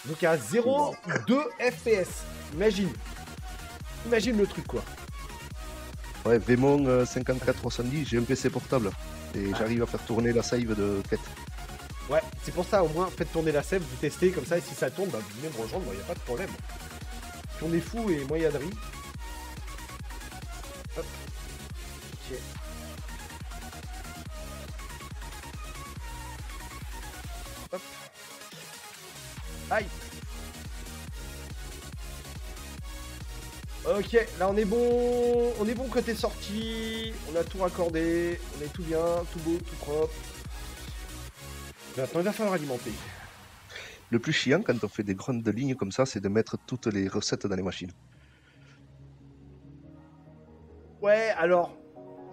Donc à 0,2 FPS. Imagine le truc, quoi. Ouais, Vemon 54310, j'ai un PC portable. Et j'arrive à faire tourner la save de quête. Ouais, c'est pour ça, au moins, faites tourner la save, vous testez comme ça, et si ça tourne, bah, vous venez me rejoindre, il n'y a pas de problème. Si on est fou et moi, Yadri. Hop. Okay. Hop. Aïe. Ok, là on est bon côté sortie, on a tout raccordé, on est tout bien, tout beau, tout propre. Maintenant il va falloir alimenter. Le plus chiant quand on fait des grandes lignes comme ça, c'est de mettre toutes les recettes dans les machines. Ouais, alors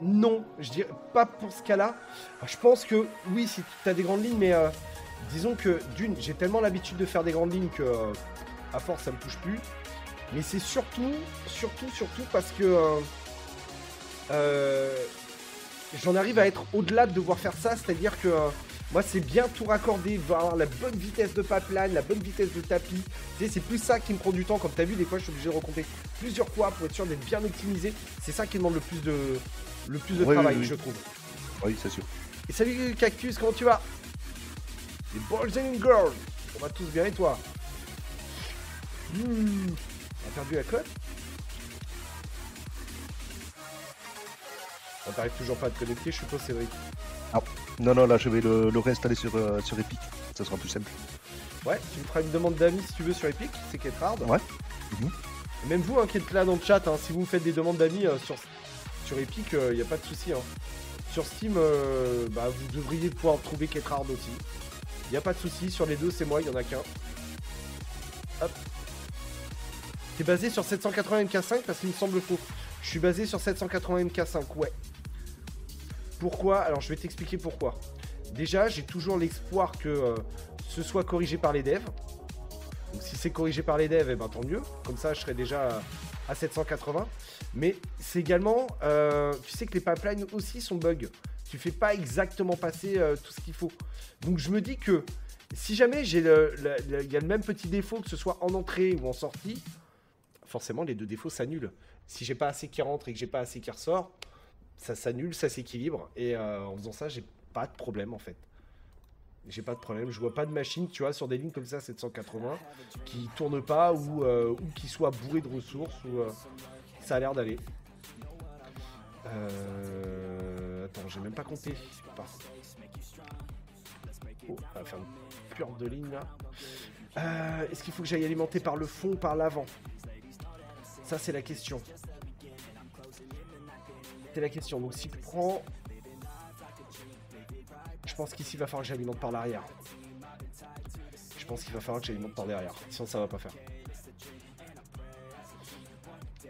non, je dirais pas pour ce cas-là. Je pense que oui, si tu as des grandes lignes, mais disons que d'une, j'ai tellement l'habitude de faire des grandes lignes que à force ça me touche plus. Mais c'est surtout parce que j'en arrive à être au-delà de devoir faire ça, c'est-à-dire que moi c'est bien tout raccorder, voir la bonne vitesse de pipeline, la bonne vitesse de tapis, tu sais, c'est plus ça qui me prend du temps, comme tu as vu, des fois je suis obligé de recompter plusieurs fois pour être sûr d'être bien optimisé, c'est ça qui demande le plus de oui, travail, oui. Je trouve. Oui, c'est sûr. Et salut Cactus, comment tu vas? Les boys and girls, on va tous bien et toi? On a perdu la cote. On t'arrive toujours pas à te connecter, je suppose, Cédric. Non, là je vais le réinstaller sur Epic, ça sera plus simple. Ouais, tu me feras une demande d'amis si tu veux sur Epic, c'est Ketrard. Ouais. Et même vous, hein, qui êtes là dans le chat, hein, si vous me faites des demandes d'amis sur Epic, y a pas de souci. Hein. Sur Steam, bah, vous devriez pouvoir trouver Ketrard aussi. Y a pas de souci, sur les deux c'est moi, il y en a qu'un. Hop. T'es basé sur 780 MK5 parce qu'il me semble faux. Je suis basé sur 780 MK5, ouais. Pourquoi? Alors je vais t'expliquer pourquoi. Déjà, j'ai toujours l'espoir que ce soit corrigé par les devs. Donc si c'est corrigé par les devs, eh ben, tant mieux. Comme ça, je serai déjà à 780. Mais c'est également... tu sais que les pipelines aussi sont bugs. Tu fais pas exactement passer tout ce qu'il faut. Donc je me dis que si jamais il y a le même petit défaut, que ce soit en entrée ou en sortie, forcément les deux défauts s'annulent. Si j'ai pas assez qui rentre et que j'ai pas assez qui ressort, ça s'annule, ça s'équilibre. Et en faisant ça, j'ai pas de problème en fait. J'ai pas de problème, je vois pas de machine, tu vois, sur des lignes comme ça, 780, qui tourne pas ou qui soit bourrée de ressources. Ou, ça a l'air d'aller. Attends, j'ai même pas compté. Oh, on va faire une pure de ligne là. Est-ce qu'il faut que j'aille alimenter par le fond ou par l'avant ? Ça, c'est la question. C'est la question. Donc, si tu prends... Je pense qu'ici, il va falloir que j'alimente par l'arrière. Je pense qu'il va falloir que j'alimente par derrière. Sinon, ça va pas faire.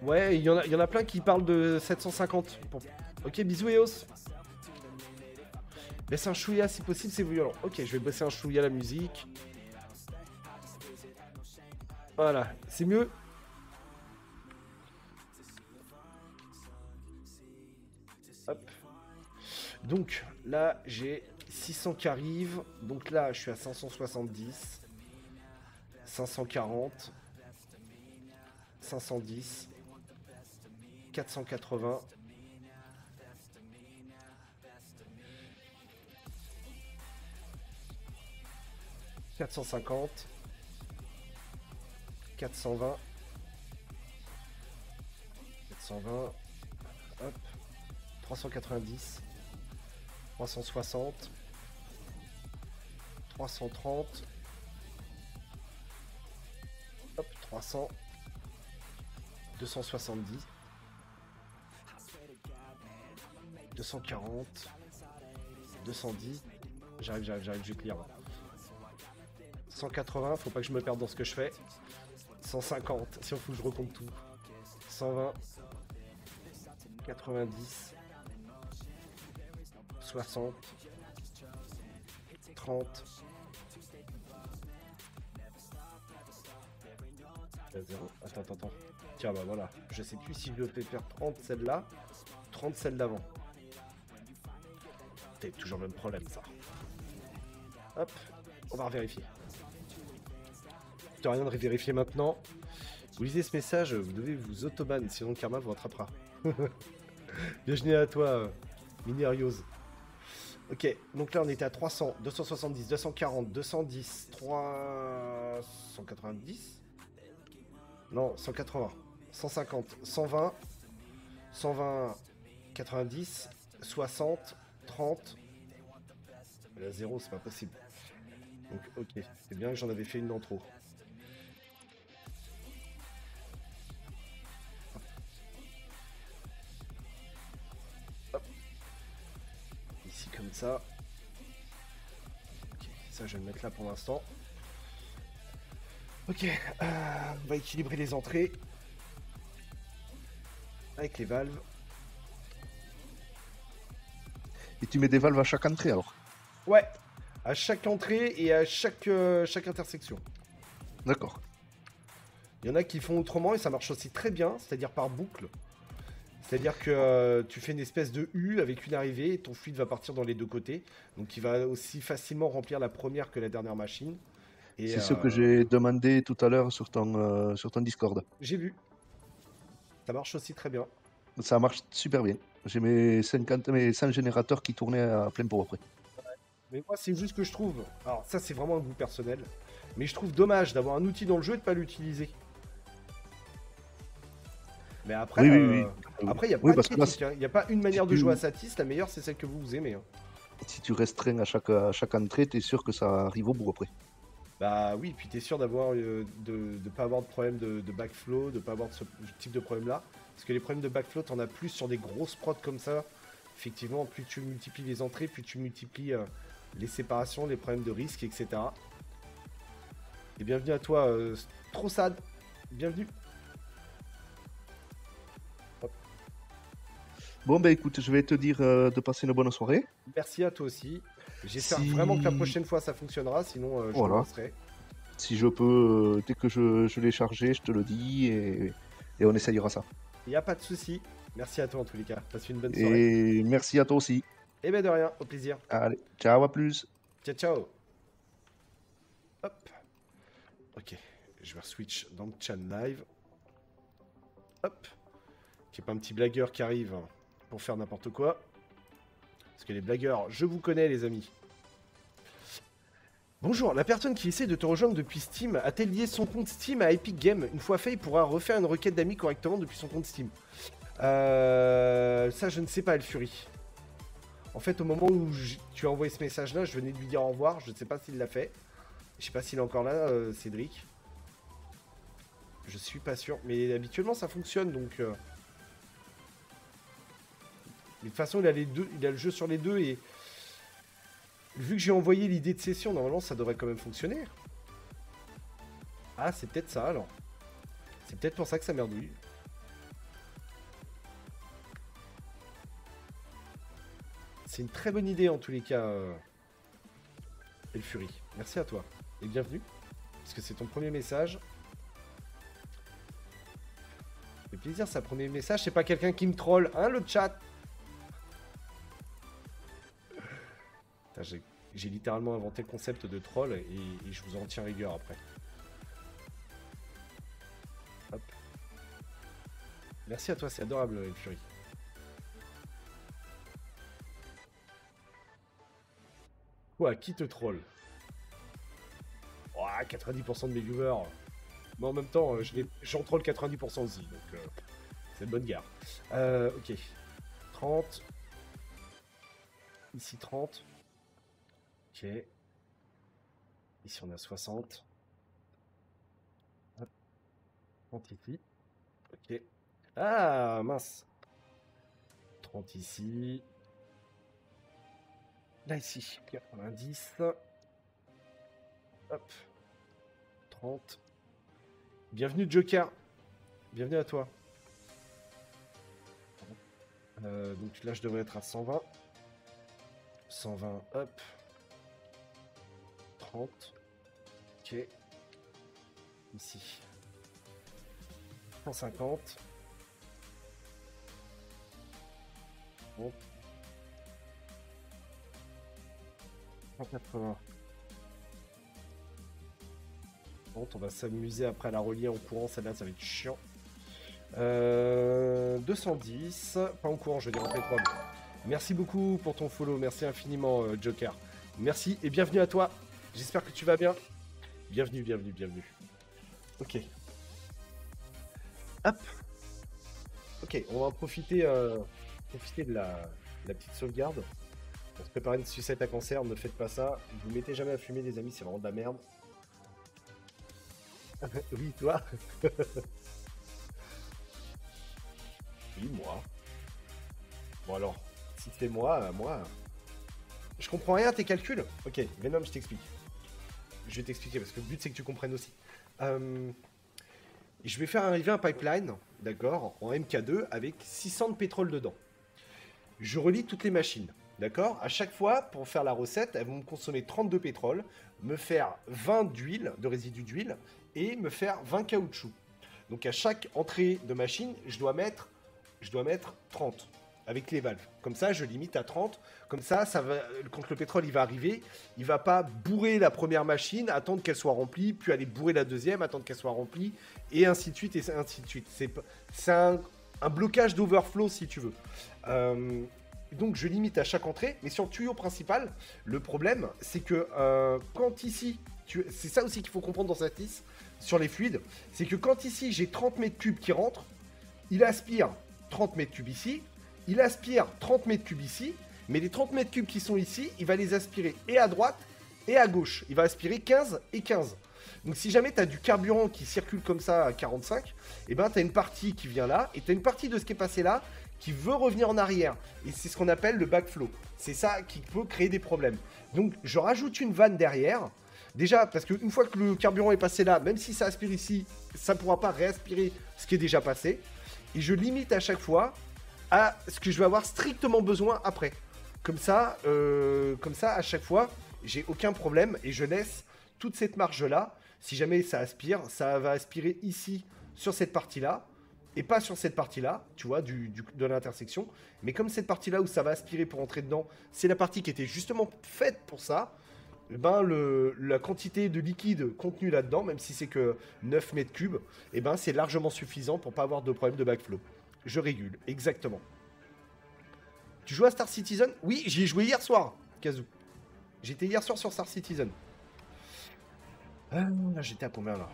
Ouais, il y en a plein qui parlent de 750. Bon. Ok, bisous, Eos. Laisse un chouïa, si possible, c'est violent. Ok, je vais bosser un chouïa la musique. Voilà, c'est mieux. Hop. Donc là j'ai 600 qui arrivent, donc là je suis à 570, 540, 510, 480, 450, 420, 420, hop. 390, 360, 330, hop, 300, 270, 240, 210, J'arrive, je clear. 180, faut pas que je me perde dans ce que je fais. 150, si on fout, je recompte tout. 120. 90. 60. 30. 0. Attends. Tiens, bah voilà. Je sais plus si je peux faire 30 celle-là, 30 celle d'avant. C'est toujours le même problème, ça. Hop, on va revérifier. T'as rien de vérifier maintenant. Vous lisez ce message, vous devez vous autoban, sinon le karma vous rattrapera. Bienvenue à toi, Mineriose. Ok, donc là on était à 300, 270, 240, 210, 390. Non, 180, 150, 120, 120, 90, 60, 30. La 0, c'est pas possible. Donc, ok, c'est bien que j'en avais fait une d'en trop. Hop. Ici, comme ça. Ok, ça je vais le mettre là pour l'instant. Ok, on va équilibrer les entrées avec les valves. Et tu mets des valves à chaque entrée alors? Ouais, à chaque entrée et à chaque intersection. D'accord. Il y en a qui font autrement et ça marche aussi très bien, c'est-à-dire par boucle. C'est-à-dire que tu fais une espèce de U avec une arrivée et ton fluide va partir dans les deux côtés. Donc il va aussi facilement remplir la première que la dernière machine. C'est ce que j'ai demandé tout à l'heure sur ton Discord. J'ai vu. Ça marche aussi très bien. Ça marche super bien. J'ai mes 5 générateurs qui tournaient à plein pot après. Ouais. Mais moi, c'est juste que je trouve... Alors ça, c'est vraiment un goût personnel. Mais je trouve dommage d'avoir un outil dans le jeu et de ne pas l'utiliser. Mais après, il n'y a pas de critique. Il n'y a pas une manière de jouer à Satis. La meilleure, c'est celle que vous aimez. Hein. Si tu restreins à chaque entrée, tu es sûr que ça arrive au bout après. Bah oui, puis t'es sûr d'avoir de pas avoir de problème de backflow, de pas avoir ce type de problème là. Parce que les problèmes de backflow, t'en as plus sur des grosses prods comme ça. Effectivement, plus tu multiplies les entrées, plus tu multiplies les séparations, les problèmes de risque, etc. Et bienvenue à toi, Trossad. Bienvenue. Hop. Bon bah écoute, je vais te dire de passer une bonne soirée. Merci à toi aussi. J'espère vraiment que la prochaine fois ça fonctionnera, sinon je voilà. Si je peux, dès que je l'ai chargé, je te le dis et on essayera ça. Il n'y a pas de souci. Merci à toi en tous les cas. Passe une bonne soirée. Et merci à toi aussi. Et ben de rien, au plaisir. Allez, ciao, à plus. Ciao. Hop. Ok, je vais re-switch dans le chat live. Hop. Qu'il n'y ait pas un petit blagueur qui arrive pour faire n'importe quoi. Parce que les blagueurs, je vous connais les amis. Bonjour, la personne qui essaie de te rejoindre depuis Steam a-t-elle lié son compte Steam à Epic Games? Une fois fait, il pourra refaire une requête d'amis correctement depuis son compte Steam. Ça, je ne sais pas, Elfury. En fait, au moment où tu as envoyé ce message-là, je venais de lui dire au revoir. Je ne sais pas s'il l'a fait. Je ne sais pas s'il est encore là, Cédric. Je suis pas sûr. Mais habituellement, ça fonctionne, donc... Mais de toute façon, il a le jeu sur les deux et vu que j'ai envoyé l'idée de session, normalement, ça devrait quand même fonctionner. Ah, c'est peut-être ça, alors. C'est peut-être pour ça que ça merdouille. C'est une très bonne idée, en tous les cas, Elfury. Merci à toi et bienvenue, parce que c'est ton premier message. Le plaisir, c'est un premier message. C'est pas quelqu'un qui me troll, hein, le chat? J'ai littéralement inventé le concept de troll et je vous en tiens rigueur après. Hop. Merci à toi, c'est adorable, Elfury. Quoi, qui te troll? Oh, 90% de mes viewers. Mais en même temps, j'en troll 90% aussi, donc c'est une bonne guerre. Ok. 30. Ici 30. Ok. Ici on a 60. Hop. 30 ici. Ok. Ah mince. 30 ici. Là, ici, 90. Hop. 30. Bienvenue, Joker. Bienvenue à toi. Donc là, je devrais être à 120. 120, hop. 30. Ok. Ici. 150. Bon. 180. Bon, on va s'amuser après à la relier en courant. Celle-là, ça va être chiant. 210. Pas en courant, je vais rentrer 3. Merci beaucoup pour ton follow. Merci infiniment, Joker. Merci et bienvenue à toi. J'espère que tu vas bien. Bienvenue, bienvenue, bienvenue. Ok. Hop. Ok, on va profiter de la petite sauvegarde. On se prépare une sucette à cancer. Ne faites pas ça. Vous mettez jamais à fumer, les amis. C'est vraiment de la merde. Oui, toi. Oui, moi. Bon alors, si c'est moi... Je comprends rien à tes calculs. Ok, Venom, je t'explique. Je vais t'expliquer parce que le but, c'est que tu comprennes aussi. Je vais faire arriver un pipeline, d'accord, en MK2 avec 600 de pétrole dedans. Je relie toutes les machines, d'accord. À chaque fois, pour faire la recette, elles vont me consommer 30 de pétrole, me faire 20 d'huile, de résidus d'huile, et me faire 20 caoutchouc. Donc à chaque entrée de machine, je dois mettre 30. Avec les valves. Comme ça, je limite à 30. Comme ça, quand le pétrole il va arriver, il va pas bourrer la première machine, attendre qu'elle soit remplie, puis aller bourrer la deuxième, attendre qu'elle soit remplie, et ainsi de suite, et ainsi de suite. C'est un blocage d'overflow, si tu veux. Donc, je limite à chaque entrée. Mais sur le tuyau principal, le problème, c'est que quand ici... C'est ça aussi qu'il faut comprendre dans cette liste, sur les fluides. C'est que quand ici, j'ai 30 mètres cubes qui rentrent, il aspire 30 mètres cubes ici, il aspire 30 mètres cubes ici, mais les 30 mètres cubes qui sont ici, il va les aspirer et à droite et à gauche. Il va aspirer 15 et 15. Donc si jamais tu as du carburant qui circule comme ça à 45, eh ben, tu as une partie qui vient là et tu as une partie de ce qui est passé là qui veut revenir en arrière. Et c'est ce qu'on appelle le backflow. C'est ça qui peut créer des problèmes. Donc je rajoute une vanne derrière. Déjà, parce qu'une fois que le carburant est passé là, même si ça aspire ici, ça ne pourra pas réaspirer ce qui est déjà passé. Et je limite à chaque fois à ce que je vais avoir strictement besoin après. Comme ça à chaque fois, j'ai aucun problème et je laisse toute cette marge-là. Si jamais ça aspire, ça va aspirer ici, sur cette partie-là, et pas sur cette partie-là, tu vois, de l'intersection. Mais comme cette partie-là où ça va aspirer pour entrer dedans, c'est la partie qui était justement faite pour ça, ben la quantité de liquide contenu là-dedans, même si c'est que 9 mètres cubes, et ben c'est largement suffisant pour pas avoir de problème de backflow. Je régule, exactement. Tu joues à Star Citizen? Oui, j'y ai joué hier soir, Kazoo. J'étais hier soir sur Star Citizen. J'étais à combien là?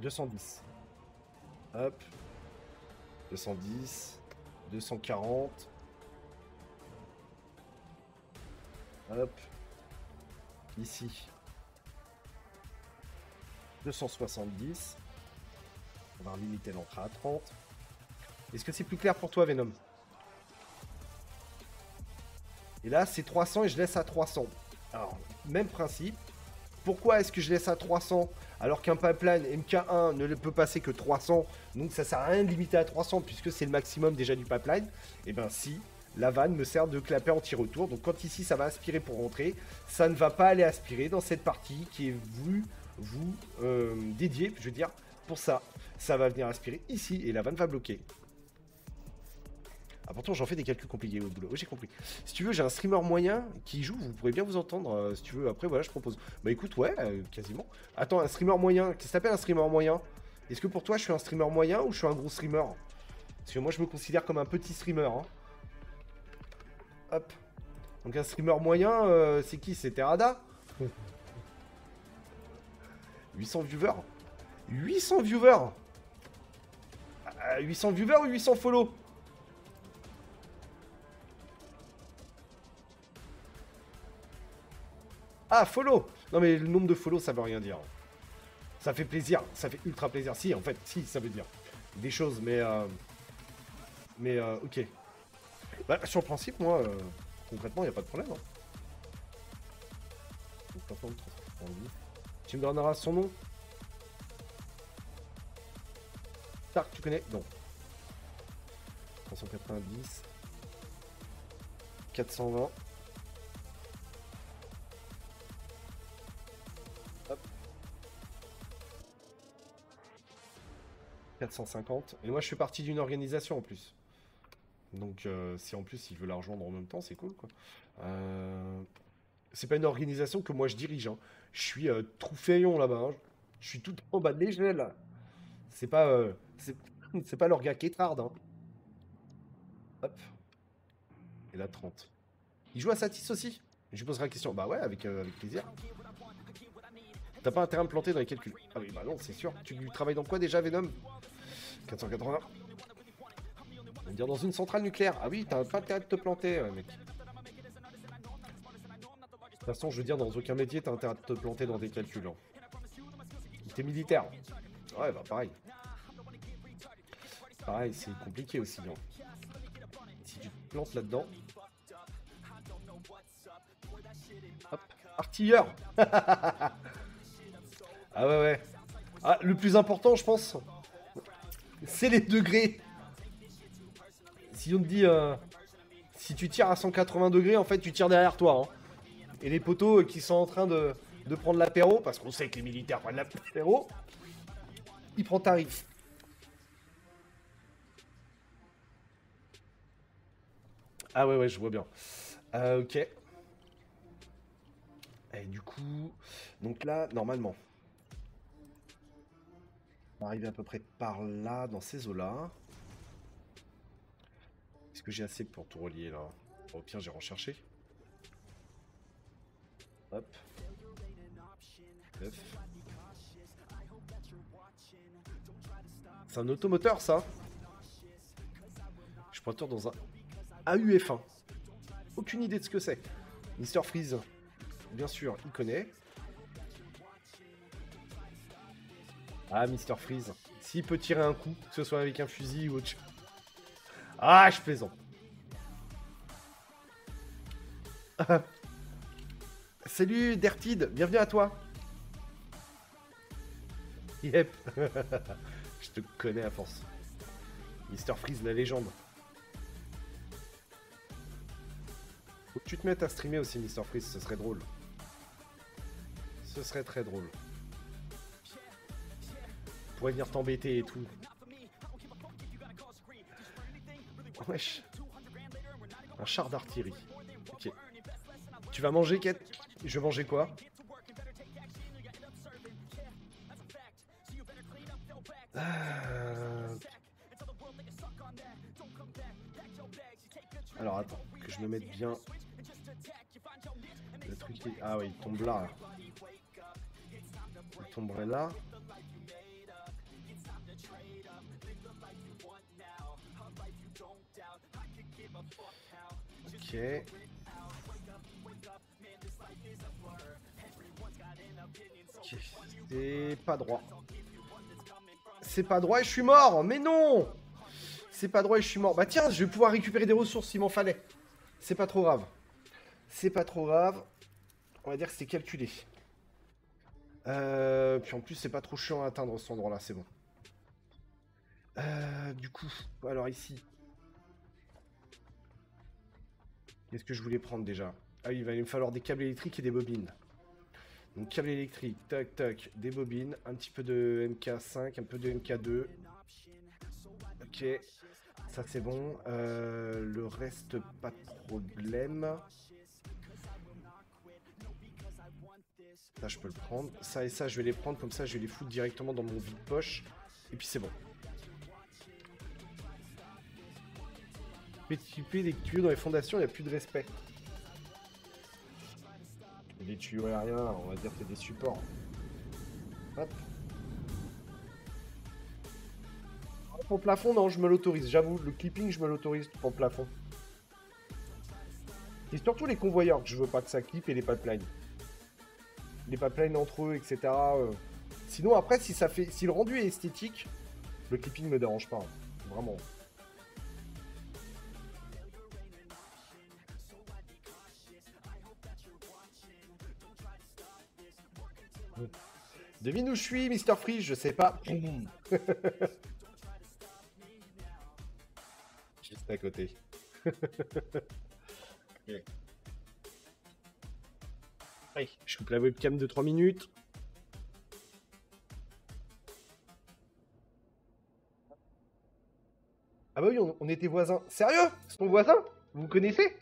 210. Hop. 210. 240. Hop. Ici. 270. On va limiter l'entrée à 30. Est-ce que c'est plus clair pour toi, Venom? Et là, c'est 300 et je laisse à 300. Alors, même principe. Pourquoi est-ce que je laisse à 300 alors qu'un pipeline MK1 ne peut passer que 300? Donc, ça sert à rien de limiter à 300 puisque c'est le maximum déjà du pipeline. Et bien, si, la vanne me sert de clapet anti-retour. Donc, quand ici, ça va aspirer pour rentrer, ça ne va pas aller aspirer dans cette partie qui est dédiée, je veux dire, pour ça. Ça va venir aspirer ici et la vanne va bloquer. Ah, pourtant, j'en fais des calculs compliqués au boulot. Oui, j'ai compris. Si tu veux, j'ai un streamer moyen qui joue. Vous pourrez bien vous entendre. Si tu veux, après, voilà, je propose. Bah écoute, ouais, quasiment. Attends, un streamer moyen. Qu'est-ce que t'appelles un streamer moyen? Est-ce que pour toi, je suis un streamer moyen ou je suis un gros streamer? Parce que moi, je me considère comme un petit streamer. Hein. Hop. Donc, un streamer moyen, c'est qui? C'est Terada. 800 viewers. 800 viewers. 800 viewers ou 800 follow? Ah, follow! Non, mais le nombre de follow, ça veut rien dire. Ça fait plaisir, ça fait ultra plaisir. Si, en fait, si, ça veut dire des choses, mais... ok. Bah, sur le principe, moi, concrètement, il n'y a pas de problème. Hein. Tu me donneras son nom? Stark, tu connais? Non. 390. 420. Hop. 450. Et moi, je suis parti d'une organisation en plus. Donc, si en plus il veut la rejoindre en même temps, c'est cool, quoi. C'est pas une organisation que moi je dirige, hein. Je suis Troufaillon là-bas, hein. Je suis tout en bas de l'échelle. C'est pas leur gars qui est tard, hein. Hop. Et là, 30. Il joue à Satis aussi? Je lui poserai la question. Bah ouais, avec plaisir. T'as pas intérêt à me planter dans les calculs. Ah oui, bah non, c'est sûr. Tu travailles dans quoi déjà, Venom? 480. On va dire dans une centrale nucléaire. Ah oui, t'as pas intérêt de te planter, mec. De toute façon, je veux dire, dans aucun métier, t'as intérêt à te planter dans des calculs. Hein. T'es militaire. Ouais, bah pareil. Pareil, c'est compliqué aussi. Hein. Si tu te plantes là-dedans... Hop, artilleur. Ah ouais, ouais. Ah, le plus important, je pense, c'est les degrés. Si on te dit... si tu tires à 180 degrés, en fait, tu tires derrière toi, hein. Et les poteaux qui sont en train de prendre l'apéro, parce qu'on sait que les militaires prennent l'apéro, ils prennent tarif. Ah ouais, ouais, je vois bien. Ok. Et du coup, donc là, normalement, on va arriver à peu près par là, dans ces eaux-là. Est-ce que j'ai assez pour tout relier, là? Au pire, j'ai recherché. Hop. C'est un automoteur, ça. Je pointe dans un AUF1. Aucune idée de ce que c'est. Mister Freeze, bien sûr, il connaît. Ah, Mister Freeze. S'il peut tirer un coup, que ce soit avec un fusil ou autre chose. Ah, je plaisante. Salut Dertid, bienvenue à toi. Yep. Je te connais à force. Mister Freeze, la légende. Faut que tu te mettes à streamer aussi, Mister Freeze, ce serait drôle. Ce serait très drôle. On pourrait venir t'embêter et tout. Wesh. Un char d'artillerie. Ok. Tu vas manger, Kate? Je vais manger quoi? Alors attends, que je me mette bien. Le truc qui... Ah oui, il tombe là. Il tomberait là. Ok. Okay. C'est pas droit. C'est pas droit et je suis mort. Mais non, c'est pas droit et je suis mort. Bah tiens, je vais pouvoir récupérer des ressources s'il m'en fallait. C'est pas trop grave. C'est pas trop grave. On va dire que c'est calculé. Puis en plus, c'est pas trop chiant à atteindre cet endroit-là. C'est bon. Du coup, alors ici. Qu'est-ce que je voulais prendre déjà? Ah oui, il va me falloir des câbles électriques et des bobines. Donc câble électrique, tac tac, des bobines, un petit peu de MK5, un peu de MK2. Ok, ça c'est bon. Le reste, pas de problème. Ça je peux le prendre. Ça et ça je vais les prendre, comme ça je vais les foutre directement dans mon vide-poche. Et puis c'est bon. Équiper des tuyaux dans les fondations, il n'y a plus de respect. Des tuyaux aériens, on va dire que c'est des supports. Hop. Pour plafond, non, je me l'autorise. J'avoue, le clipping, je me l'autorise pour plafond. C'est surtout les convoyeurs que je veux pas que ça clip et les pipelines. Les pipelines entre eux, etc. Sinon, après, si le rendu est esthétique, le clipping me dérange pas. Hein. Vraiment. Devine où je suis, Mr. Free, je sais pas. Juste à côté. Okay. Allez, je coupe la webcam de 3 minutes. Ah bah oui, on était voisins. Sérieux? C'est ton voisin? Vous vous connaissez?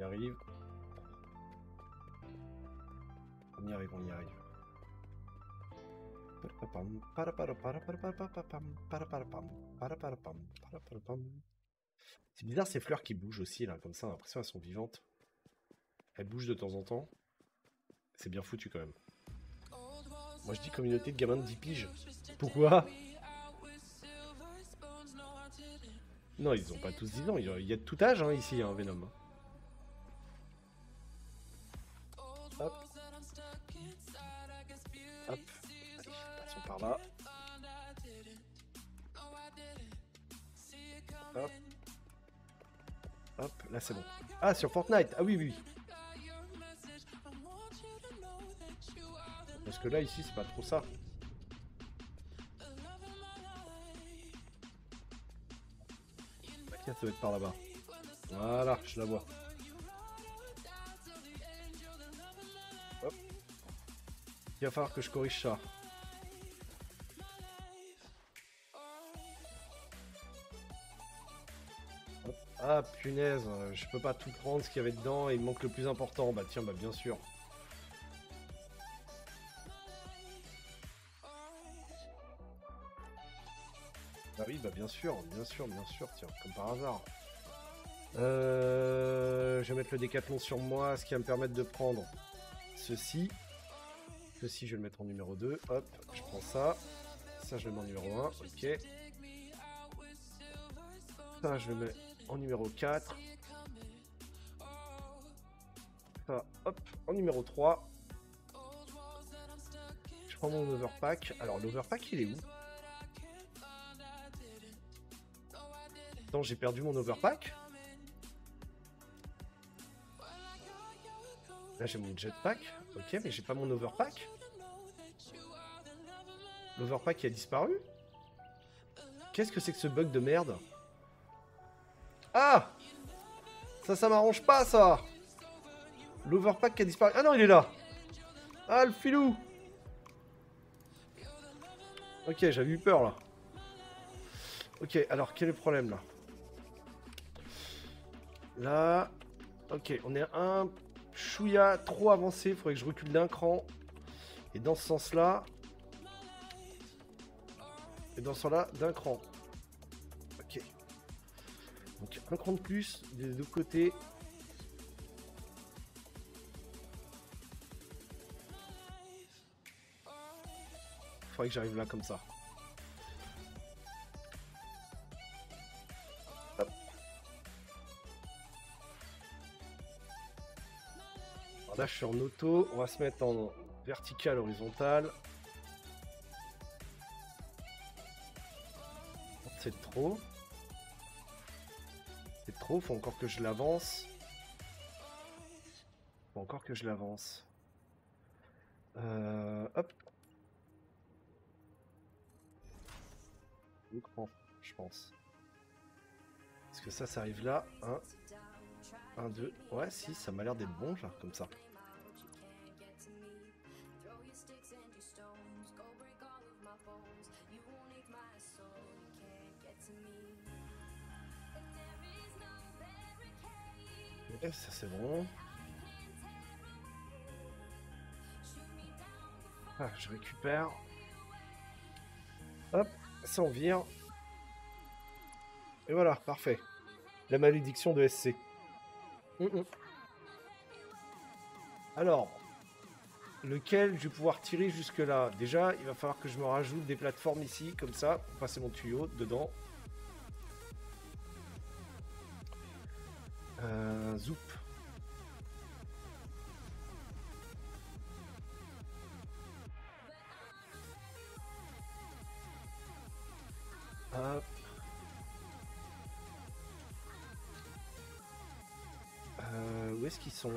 y arrive. On y arrive, on y arrive. C'est bizarre ces fleurs qui bougent aussi là, comme ça, j'ai l'impression qu'elles sont vivantes. Elles bougent de temps en temps. C'est bien foutu quand même. Moi je dis communauté de gamins de 10 piges. Pourquoi? Non, ils ont pas tous 10 ans, il y a de tout âge hein, ici, hein, Venom. Hop. Hop. Allez, passons par là. Hop. Hop, là c'est bon. Ah, sur Fortnite. Ah oui, oui. Parce que là, ici, c'est pas trop ça. La carte doit être par là-bas. Voilà, je la vois. Hop. Il va falloir que je corrige ça. Hop. Ah punaise, je peux pas tout prendre ce qu'il y avait dedans et il me manque le plus important. Bah tiens, bah bien sûr. Ah oui, bah bien sûr, tiens, comme par hasard. Je vais mettre le décathlon sur moi, ce qui va me permettre de prendre ceci. Ceci, je vais le mettre en numéro 2, hop, je prends ça. Ça, je le mets en numéro 1, ok. Ça, je le mets en numéro 4. Ça, hop, en numéro 3. Je prends mon overpack. Alors, l'overpack, il est où ? Attends, j'ai perdu mon overpack. Là j'ai mon jetpack. Ok, mais j'ai pas mon overpack. L'overpack a disparu. Qu'est-ce que c'est que ce bug de merde? Ah! Ça m'arrange pas ça! L'overpack a disparu. Ah non, il est là! Ah le filou! Ok, j'avais eu peur là. Ok, alors quel est le problème là? Là, ok, on est un chouïa trop avancé, il faudrait que je recule d'un cran. Et dans ce sens-là, d'un cran. Ok. Donc un cran de plus des deux côtés. Il faudrait que j'arrive là comme ça. Là je suis en auto, on va se mettre en vertical, horizontal. C'est trop. C'est trop, faut encore que je l'avance. Faut encore que je l'avance. Hop. Je pense. Est-ce que ça arrive là? 1, 2, ouais si, ça m'a l'air d'être bon là, comme ça. Et ça c'est bon. Ah, je récupère. Hop, ça on vire. Et voilà, parfait. La malédiction de SC. Alors, lequel je vais pouvoir tirer jusque là? Déjà, il va falloir que je me rajoute des plateformes ici, comme ça, pour passer mon tuyau dedans. Zoup. Hop. Où est-ce qu'ils sont?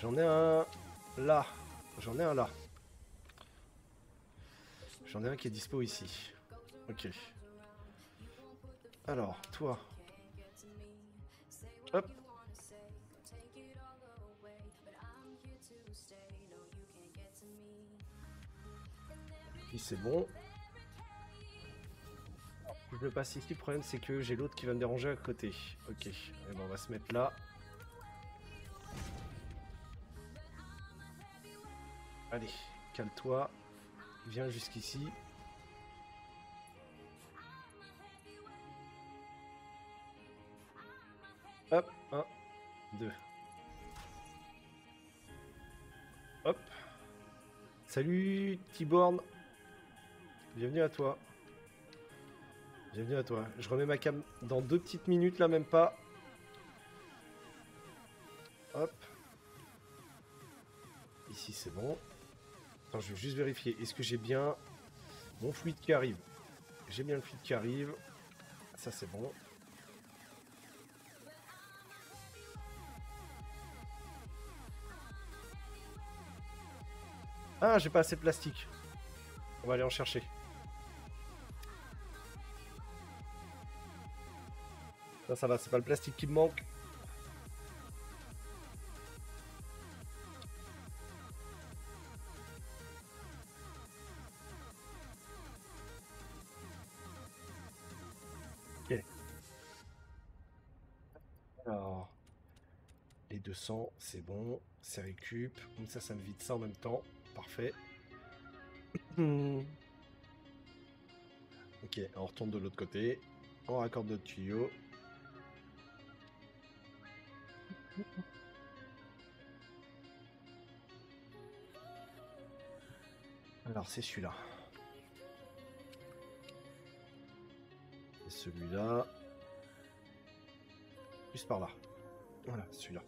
J'en ai un là. J'en ai un là. J'en ai un qui est dispo ici. Ok. Alors, toi. Hop. Puis c'est bon. Je le passe ici, le problème c'est que j'ai l'autre qui va me déranger à côté. Ok, et ben, on va se mettre là. Allez, calme-toi. Viens jusqu'ici. Hop, 1, 2. Hop. Salut, Tiborn. Bienvenue à toi. Bienvenue à toi. Je remets ma cam dans 2 petites minutes, là, même pas. Hop. Ici, c'est bon. Attends, je vais juste vérifier. Est-ce que j'ai bien mon fluide qui arrive? J'ai bien le fluide qui arrive. Ça, c'est bon. Ah, j'ai pas assez de plastique. On va aller en chercher. Ça, ça va, c'est pas le plastique qui me manque. Ok. Alors, les 200, c'est bon. C'est récup. Comme ça, ça me vide ça en même temps. Parfait. Ok, on retourne de l'autre côté. On raccorde notre tuyau. Alors, c'est celui-là. Et celui-là. Plus par là. Voilà, celui-là.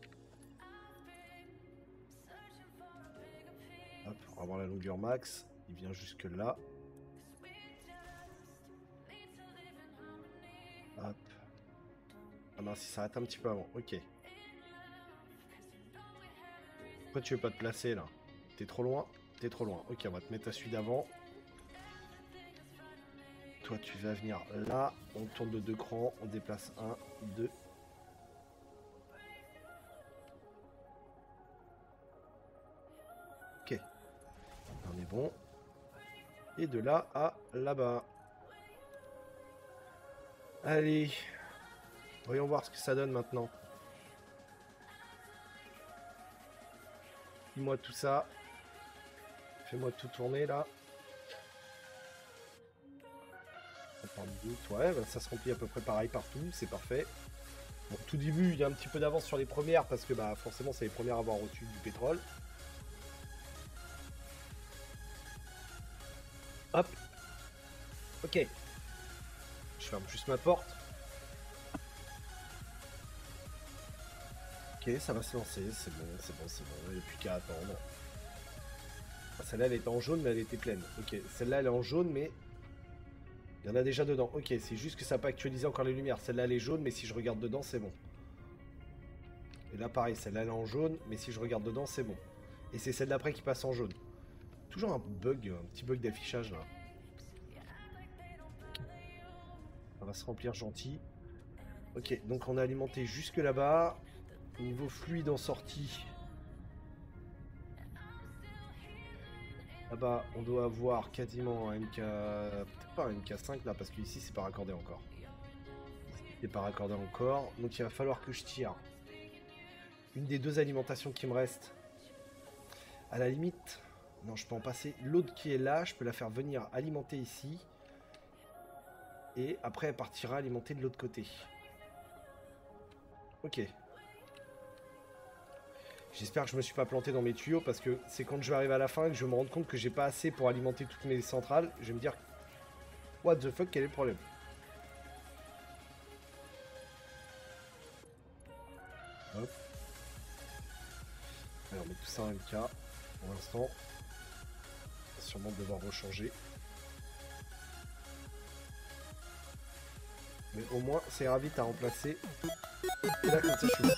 Hop, on va avoir la longueur max, il vient jusque là. Hop. Ah mince, il s'arrête un petit peu avant, ok. Pourquoi tu veux pas te placer là? T'es trop loin? T'es trop loin. Ok, on va te mettre à celui d'avant. Toi, tu vas venir là, on tourne de 2 crans, on déplace 1, 2. Ok. On est bon. Et de là à là-bas. Allez. Voyons voir ce que ça donne maintenant. Dis-moi tout ça. Fais-moi tout tourner là. Ouais, bah, ça se remplit à peu près pareil partout. C'est parfait. Bon, tout début, il y a un petit peu d'avance sur les premières parce que bah forcément, c'est les premières à avoir reçu du pétrole. Hop. Ok. Je ferme juste ma porte. Ok, ça va se lancer. C'est bon, c'est bon, c'est bon. Il n'y a plus qu'à attendre. Ah, celle-là, elle était en jaune, mais elle était pleine. Ok, celle-là, elle est en jaune, mais il y en a déjà dedans. Ok, c'est juste que ça n'a pas actualisé encore les lumières. Celle-là, elle est jaune, mais si je regarde dedans, c'est bon. Et là, pareil, celle-là, elle est en jaune, mais si je regarde dedans, c'est bon. Et c'est celle d'après qui passe en jaune. Toujours un bug, un petit bug d'affichage là. On va se remplir gentil. Ok, donc on a alimenté jusque là-bas. Niveau fluide en sortie. Là-bas, on doit avoir quasiment un MK... Peut-être pas un MK5 là, parce qu'ici c'est pas raccordé encore. C'est pas raccordé encore, donc il va falloir que je tire une des 2 alimentations qui me restent. À la limite... Non, je peux en passer. L'autre qui est là, je peux la faire venir alimenter ici. Et après, elle partira alimenter de l'autre côté. Ok. J'espère que je me suis pas planté dans mes tuyaux parce que c'est quand je vais arriver à la fin et que je vais me rendre compte que j'ai pas assez pour alimenter toutes mes centrales. Je vais me dire, what the fuck, quel est le problème? Hop. Alors, on met tout ça en MK pour l'instant. Sûrement devoir rechanger, mais au moins ça ira vite à remplacer. Et là comme ça je suis